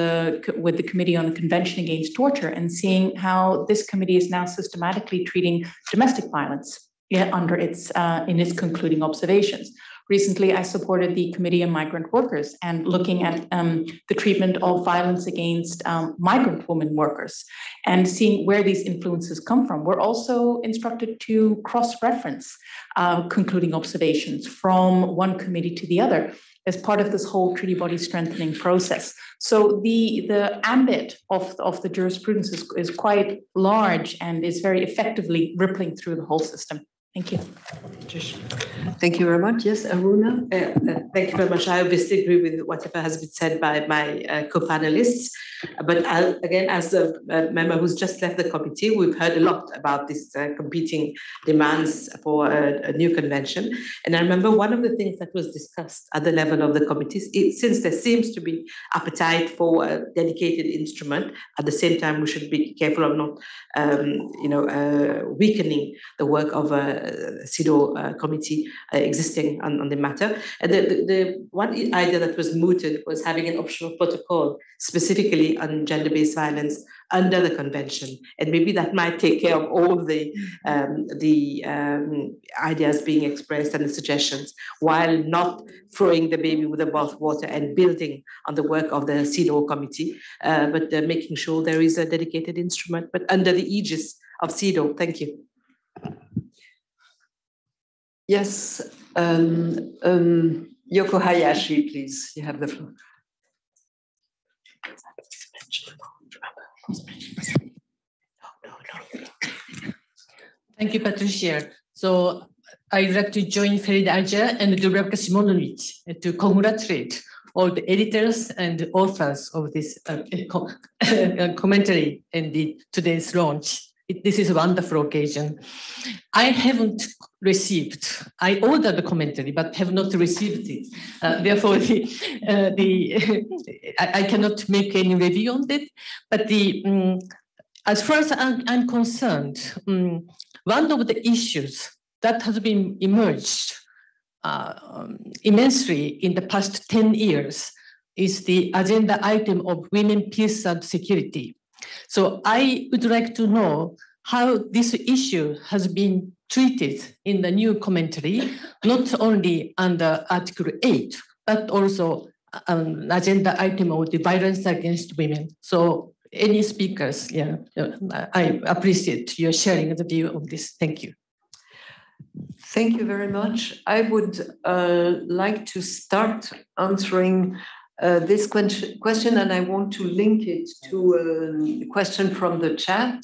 with the Committee on the Convention Against Torture and seeing how this committee is now systematically treating domestic violence under its in its concluding observations. Recently, I supported the Committee on Migrant Workers and looking at the treatment of violence against migrant women workers and seeing where these influences come from. We're also instructed to cross-reference concluding observations from one committee to the other as part of this whole treaty body strengthening process. So the ambit of the jurisprudence is quite large and is very effectively rippling through the whole system. Thank you. Thank you very much. Yes, Aruna. Thank you very much. I obviously agree with whatever has been said by my co-panelists. But again, as a member who's just left the committee, we've heard a lot about these competing demands for a new convention. And I remember one of the things that was discussed at the level of the committees, since there seems to be appetite for a dedicated instrument, at the same time, we should be careful of not weakening the work of CEDAW committee existing on the matter. And the one idea that was mooted was having an optional protocol specifically on gender-based violence under the convention, and maybe that might take care of all the ideas being expressed and the suggestions, while not throwing the baby with the bathwater and building on the work of the CEDAW committee, but making sure there is a dedicated instrument, but under the aegis of CEDAW. Thank you. Yes, Yoko Hayashi, please, you have the floor. Thank you, Patricia. So I'd like to join Feride Acar and Dubravka Simonovic to congratulate all the editors and authors of this commentary and today's launch. This is a wonderful occasion. I haven't received, I ordered the commentary, but have not received it. Therefore, I cannot make any review on it. But as far as I'm concerned, one of the issues that has been emerged immensely in the past 10 years is the agenda item of women, peace, and security. So I would like to know how this issue has been treated in the new commentary, not only under Article 8, but also an agenda item of the violence against women. So any speakers, yeah, I appreciate your sharing the view of this. Thank you. Thank you very much. I would like to start answering this question, and I want to link it to a question from the chat.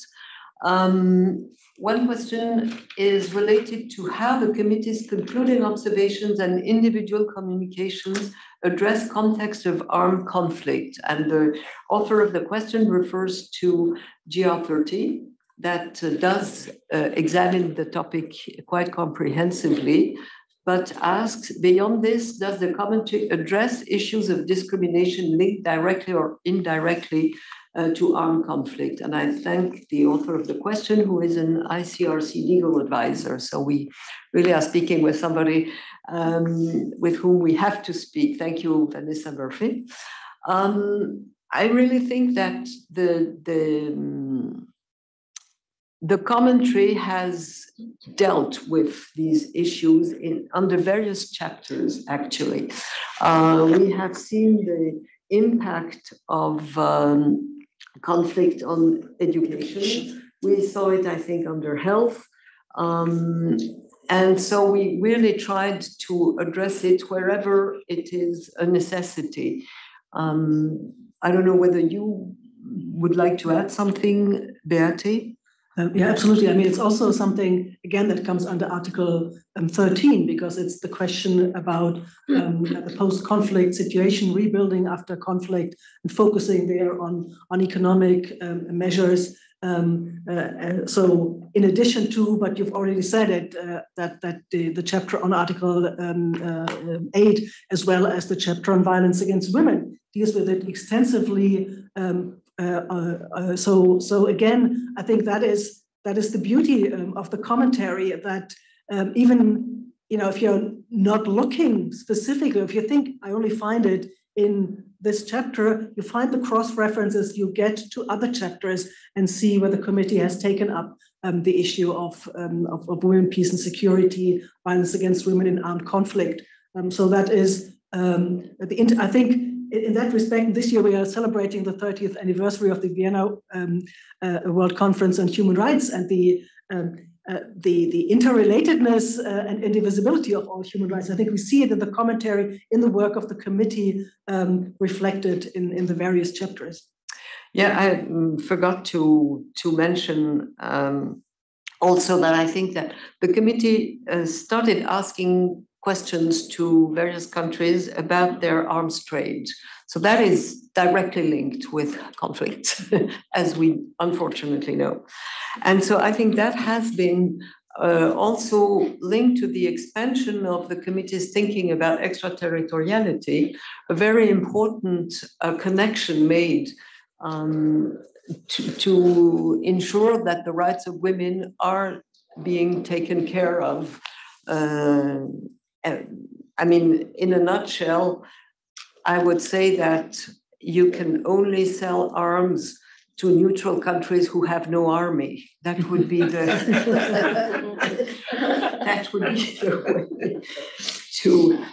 One question is related to how the committee's concluding observations and individual communications address context of armed conflict. And the author of the question refers to GR30 that does examine the topic quite comprehensively, but asks, beyond this, does the commentary address issues of discrimination linked directly or indirectly to armed conflict? And I thank the author of the question, who is an ICRC legal advisor. So we really are speaking with somebody with whom we have to speak. Thank you, Vanessa Murphy. I really think that the commentary has dealt with these issues under various chapters, actually. We have seen the impact of conflict on education. We saw it, I think, under health. And so we really tried to address it wherever it is a necessity. I don't know whether you would like to add something, Beate? Yeah, absolutely. I mean, it's also something, again, that comes under Article 13, because it's the question about the post-conflict situation, rebuilding after conflict, and focusing there on economic measures. So in addition to, but you've already said it, that the chapter on Article 8, as well as the chapter on violence against women, deals with it extensively, So again, I think that is the beauty of the commentary, that even, you know, if you're not looking specifically, if you think I only find it in this chapter, you find the cross references you get to other chapters and see where the committee has taken up the issue of women, peace and security, violence against women in armed conflict. So that is, I think in that respect, this year we are celebrating the 30th anniversary of the Vienna World Conference on Human Rights, and the interrelatedness and indivisibility of all human rights. I think we see it in the commentary, in the work of the committee, reflected in the various chapters. Yeah, I forgot to mention also that I think that the committee started asking questions to various countries about their arms trade. So that is directly linked with conflict, as we unfortunately know. And so I think that has been also linked to the expansion of the committee's thinking about extraterritoriality, a very important connection made to ensure that the rights of women are being taken care of. I mean, in a nutshell, I would say that you can only sell arms to neutral countries who have no army. That would be the that would be the way to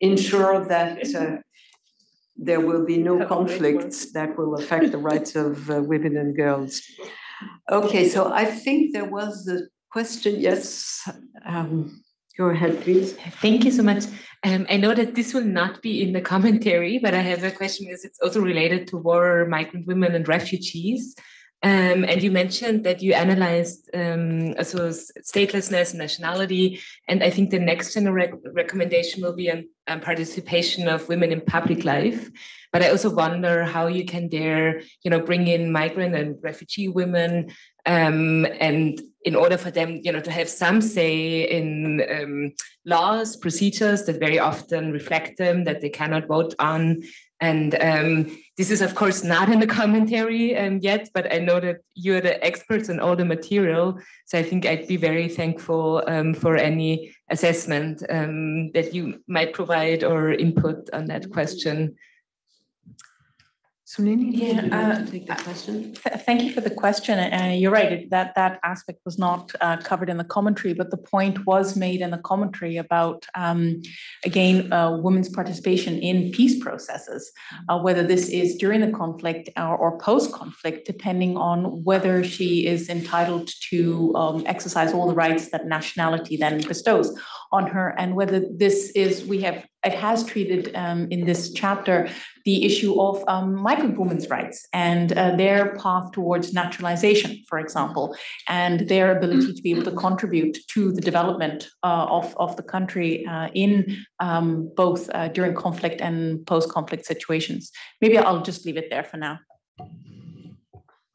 ensure that there will be no conflicts that will affect the rights of women and girls. Okay, so I think there was a question. Yes. Go ahead, please. Thank you so much. I know that this will not be in the commentary, but I have a question, because it's also related to war, migrant women, and refugees. And you mentioned that you analyzed also statelessness and nationality. And I think the next recommendation will be on participation of women in public life. But I also wonder how you can there, you know, bring in migrant and refugee women, and in order for them, you know, to have some say in laws, procedures that very often reflect them, that they cannot vote on. And this is, of course, not in the commentary yet, but I know that you're the experts on all the material. So I think I'd be very thankful for any assessment that you might provide or input on that question. Sulini, to take that question. Thank you for the question. You're right, that aspect was not covered in the commentary, but the point was made in the commentary about, again, women's participation in peace processes, whether this is during the conflict or post-conflict, depending on whether she is entitled to exercise all the rights that nationality then bestows on her, and whether this is, it has treated in this chapter the issue of migrant women's rights and their path towards naturalization, for example, and their ability to be able to contribute to the development of the country in both during conflict and post-conflict situations. Maybe I'll just leave it there for now.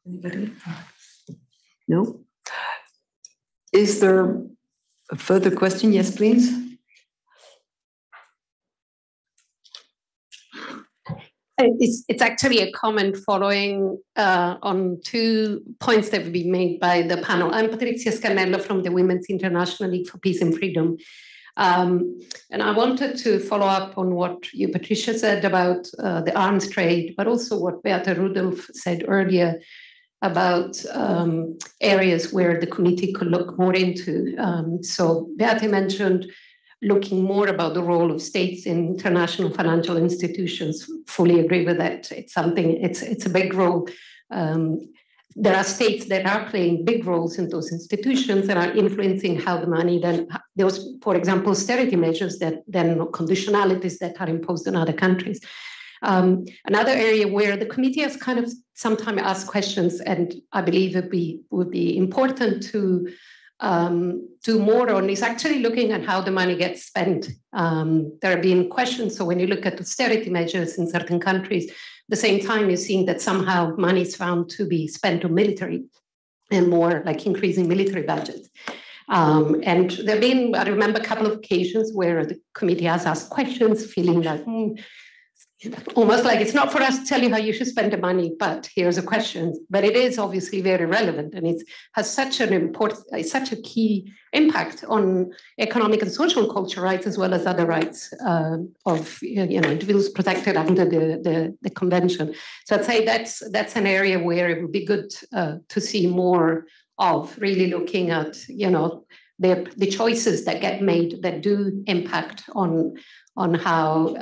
Anybody? No? Is there a further question? Yes, please. It's actually a comment following on 2 points that have been made by the panel. I'm Patricia Scanello from the Women's International League for Peace and Freedom. And I wanted to follow up on what you, Patricia, said about the arms trade, but also what Beate Rudolf said earlier about areas where the committee could look more into. So Beate mentioned looking more about the role of states in international financial institutions. Fully agree with that. It's something, it's a big role. There are states that are playing big roles in those institutions and are influencing how the money then, those, for example, austerity measures that then conditionalities that are imposed on other countries. Another area where the committee has kind of sometimes asked questions, and I believe it would be important to do more on, is actually looking at how the money gets spent. There have been questions, so when you look at austerity measures in certain countries, at the same time you're seeing that somehow money is found to be spent on military and more like increasing military budgets. And there have been, I remember a couple of occasions where the committee has asked questions, feeling like, almost like it's not for us to tell you how you should spend the money, but here's a question. But it is obviously very relevant, and it has such an important, such a key impact on economic and social culture rights, as well as other rights of individuals protected under the convention. So I'd say that's an area where it would be good to see more of, really looking at the choices that get made that do impact on how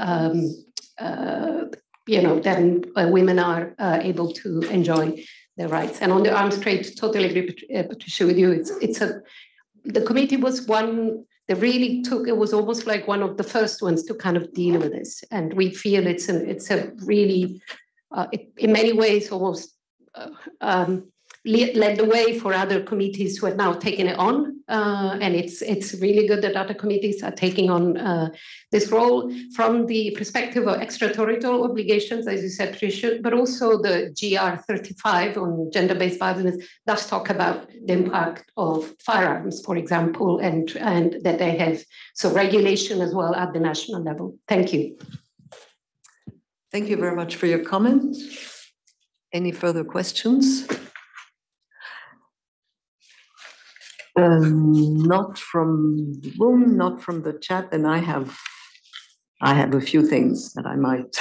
then women are able to enjoy their rights. And on the arms trade, totally agree, Patricia, with you. The committee was one that really took, it was almost like one of the first ones to kind of deal with this. And we feel it's a really, in many ways, almost led the way for other committees who are now taking it on. And it's really good that other committees are taking on this role from the perspective of extraterritorial obligations, as you said, Patricia, but also the GR 35 on gender-based violence does talk about the impact of firearms, for example, and that they have. So regulation as well at the national level. Thank you. Thank you very much for your comment. Any further questions? Not from the room, not from the chat, and I have a few things that I might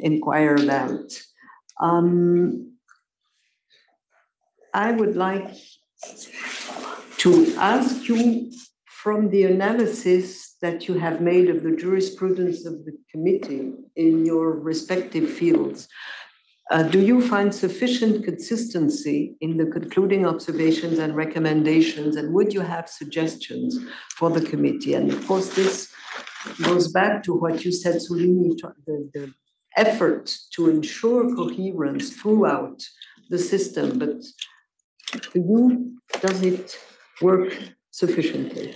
inquire about. I would like to ask you, from the analysis that you have made of the jurisprudence of the committee in your respective fields, do you find sufficient consistency in the concluding observations and recommendations, and would you have suggestions for the committee? And of course, this goes back to what you said, Sulini, the effort to ensure coherence throughout the system, but for you, does it work sufficiently?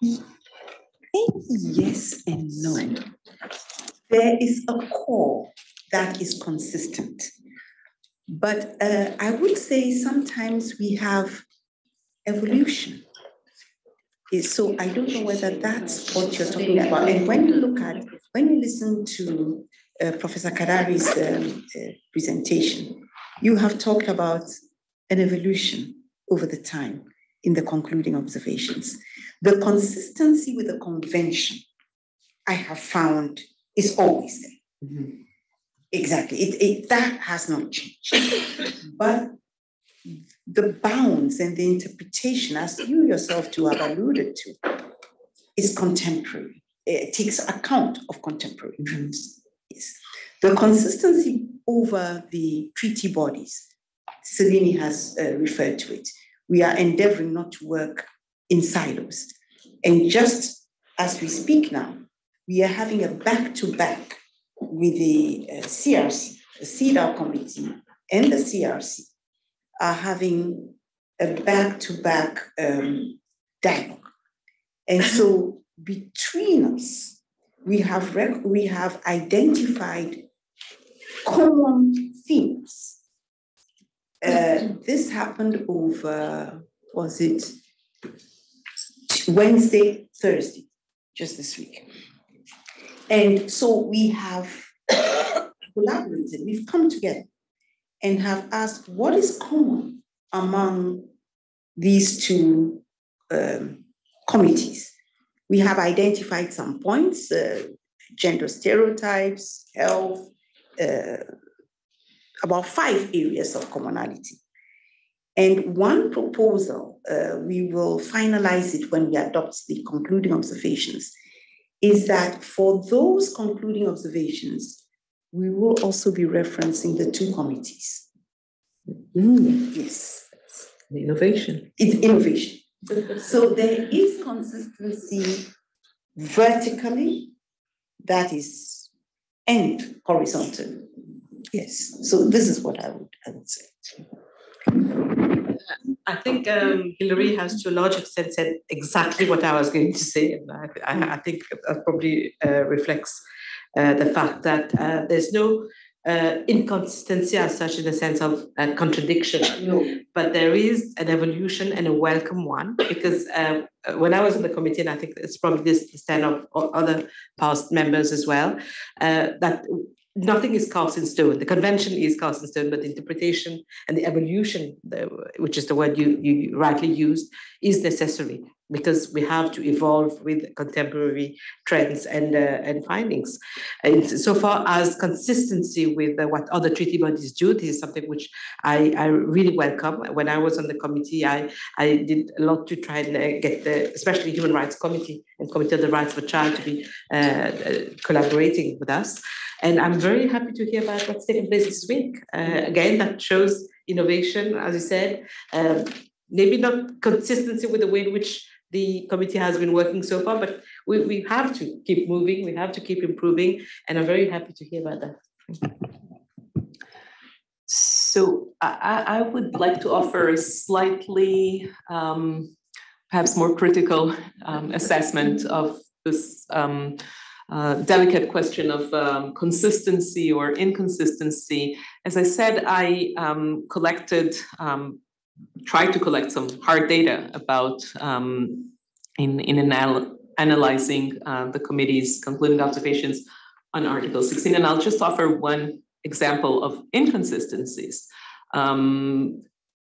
Yes and no. There is a core that is consistent. But I would say sometimes we have evolution. So I don't know whether that's what you're talking about. And when you look at, when you listen to Professor Kadari's presentation, you have talked about an evolution over the time in the concluding observations. The consistency with the convention, I have found, is always there. Mm-hmm. Exactly, that has not changed. But the bounds and the interpretation, as you yourself too have alluded to, is contemporary. It takes account of contemporary truths. Yes. The consistency over the treaty bodies, Sulini has referred to it. We are endeavoring not to work in silos. And just as we speak now, we are having a back-to-back with the CRC, the CEDAW Committee, and the CRC are having a back-to-back dialogue. And so between us, we have identified common themes. This happened over, was it Wednesday, Thursday, just this week. And so we have collaborated, we've come together and have asked what is common among these two committees. We have identified some points, gender stereotypes, health, about 5 areas of commonality. And one proposal, we will finalize it when we adopt the concluding observations, is that for those concluding observations, we will also be referencing the two committees. Mm. Yes. The innovation. It's innovation. So there is consistency vertically, that is, and horizontally. Yes. So this is what I would say. I think Hilary has, to a large extent, said exactly what I was going to say. And I think that probably reflects the fact that there's no inconsistency as such, in the sense of contradiction. No. But there is an evolution and a welcome one, because when I was on the committee, and I think it's probably this stand of other past members as well, that nothing is cast in stone. The convention is cast in stone, but the interpretation and the evolution, which is the word you rightly used, is necessary, because we have to evolve with contemporary trends and findings. And so far as consistency with what other treaty bodies do, this is something which I really welcome. When I was on the committee, I did a lot to try and get the, especially Human Rights Committee and Committee on the Rights of a Child, to be collaborating with us. And I'm very happy to hear about what's taking place this week. Again, that shows innovation, as you said, maybe not consistency with the way in which the committee has been working so far, but we have to keep moving, we have to keep improving, and I'm very happy to hear about that. So I would like to offer a slightly, perhaps more critical assessment of this delicate question of consistency or inconsistency. As I said, I tried to collect some hard data about analyzing the committee's concluding observations on Article 16, and I'll just offer one example of inconsistencies.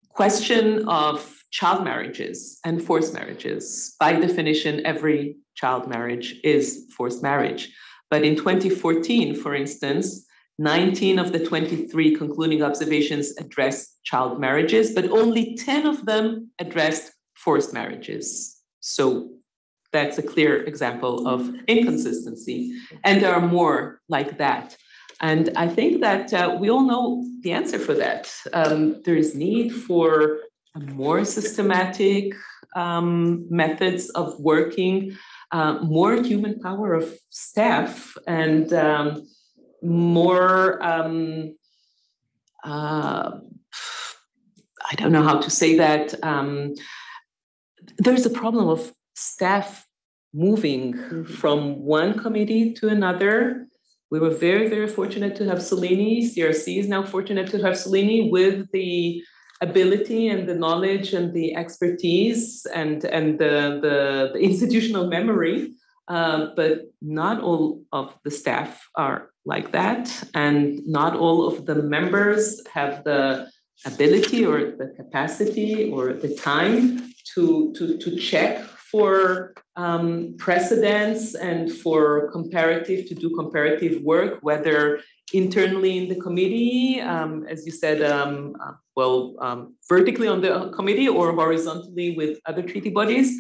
Question of child marriages and forced marriages. By definition, every child marriage is forced marriage. But in 2014, for instance, 19 of the 23 concluding observations addressed child marriages, but only 10 of them addressed forced marriages. So that's a clear example of inconsistency. And there are more like that. And I think that we all know the answer for that. There is need for more systematic methods of working, more human power of staff, and more, I don't know how to say that. There's a problem of staff moving from one committee to another. We were very, very fortunate to have Sulini. CRC is now fortunate to have Sulini with the ability and the knowledge and the expertise and the institutional memory. But not all of the staff are like that, and not all of the members have the ability or the capacity or the time to check for precedents and for comparative work, whether internally in the committee, as you said, vertically on the committee or horizontally with other treaty bodies.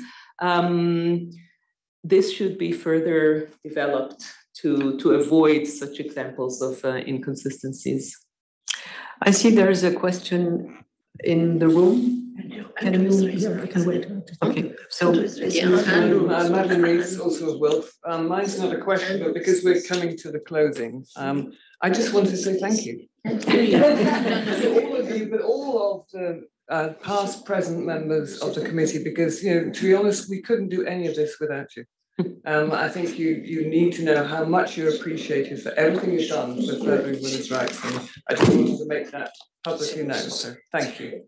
This should be further developed to avoid such examples of inconsistencies. I see there is a question in the room. Andrew, can wait. Okay, so Andrew, Madam Rees also as well. Mine's not a question, but because we're coming to the closing, I just want to say thank you. To all of you, but all of the past, present members of the committee, because, you know, to be honest, we couldn't do any of this without you. I think you need to know how much you're appreciated for everything you've done for furthering women's rights, and I just wanted to make that publicly known, so thank you.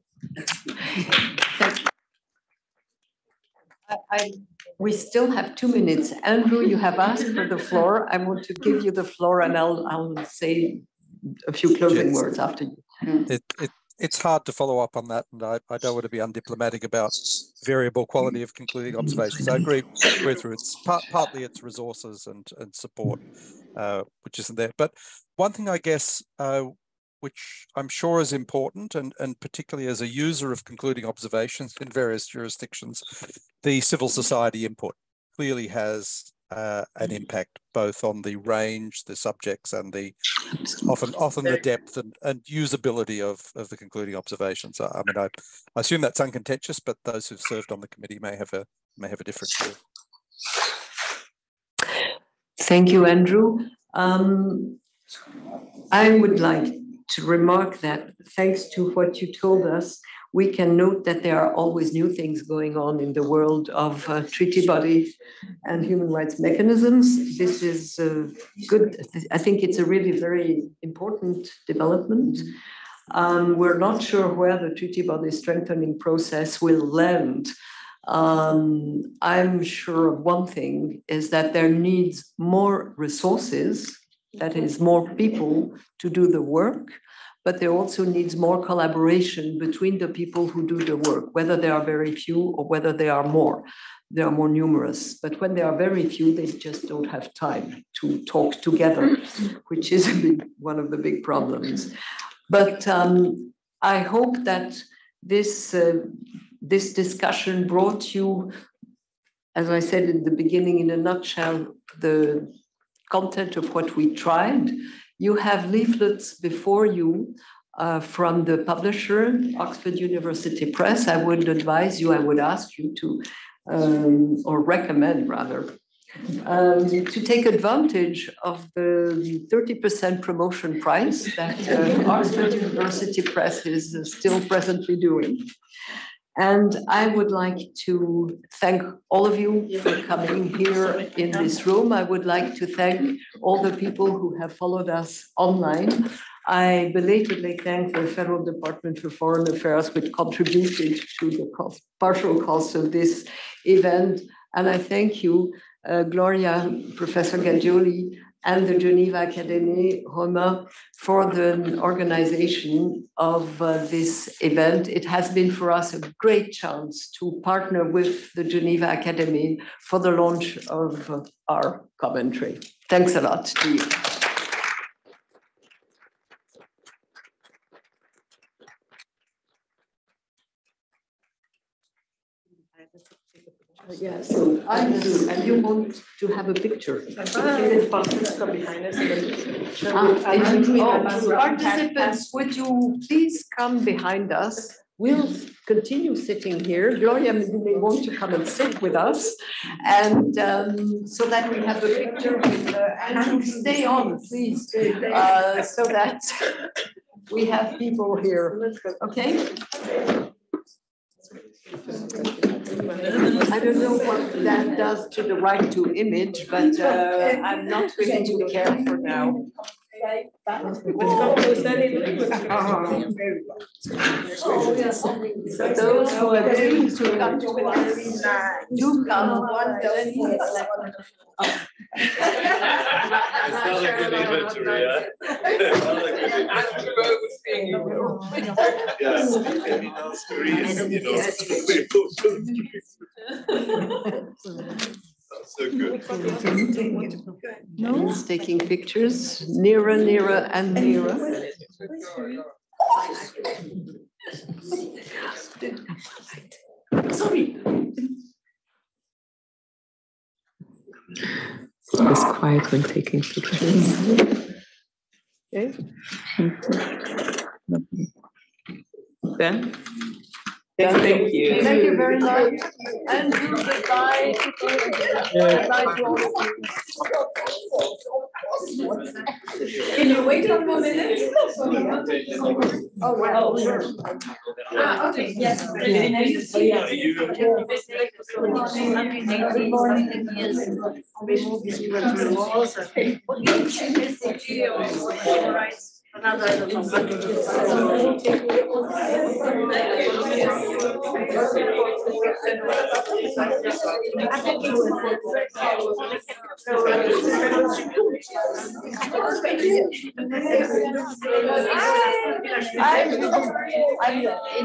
We still have 2 minutes. Andrew, you have asked for the floor. I want to give you the floor, and I'll say a few closing words after you. It's hard to follow up on that, and I don't want to be undiplomatic about variable quality of concluding observations. I agree with Ruth. Partly it's resources and support, which isn't there. But one thing, I guess, which I'm sure is important, and particularly as a user of concluding observations in various jurisdictions, the civil society input clearly has an impact both on the range, the subjects, and the often the depth and usability of the concluding observations. I mean, I assume that's uncontentious, but those who've served on the committee may have a different view. Thank you, Andrew. I would like to remark that, thanks to what you told us, We can note that there are always new things going on in the world of treaty body and human rights mechanisms. This is good. I think it's a really very important development. We're not sure where the treaty body strengthening process will land. I'm sure of one thing, is that there needs more resources, that is more people to do the work, but there also needs more collaboration between the people who do the work, whether there are very few or whether there are more. They are more numerous, but when they are very few, they just don't have time to talk together, which is one of the big problems. But I hope that this, this discussion brought you, as I said in the beginning, in a nutshell, the content of what we tried. You have leaflets before you from the publisher, Oxford University Press. I would advise you, I would ask you to, or recommend rather, to take advantage of the 30% promotion price that Oxford University Press is still presently doing. And I would like to thank all of you for coming here in this room. I would like to thank all the people who have followed us online. I belatedly thank the Federal Department for Foreign Affairs, which contributed to the cost, partial cost of this event. And I thank you, Gloria, Professor Gaggioli, and the Geneva Academy, Roma, for the organization of this event. It has been for us a great chance to partner with the Geneva Academy for the launch of our commentary. Thanks a lot to you. Yeah, so I do, and you want to have a picture. From behind us. Participants, would you please come behind us? We'll continue sitting here. Gloria, you may want to come and sit with us, and so that we have a picture with Andrew. Stay on, please, so that we have people here. Okay. I don't know what that does to the right to image, but I'm not really too careful for now. So those who are willing to come to us, do come. So good. No? It's taking pictures nearer, nearer, and nearer. Sorry. It's always quiet when taking pictures. Okay. Then. Thank you. Thank you very much. And goodbye. Goodbye to all of you. Can you wait on 1 minute? Oh, wow. Sure. Okay. Yes. Good morning. Yes. I'm in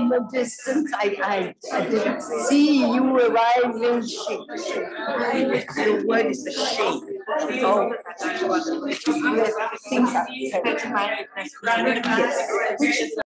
the distance. I didn't see you arriving. The word is the shape. Oh, yes, things are very much. Yes.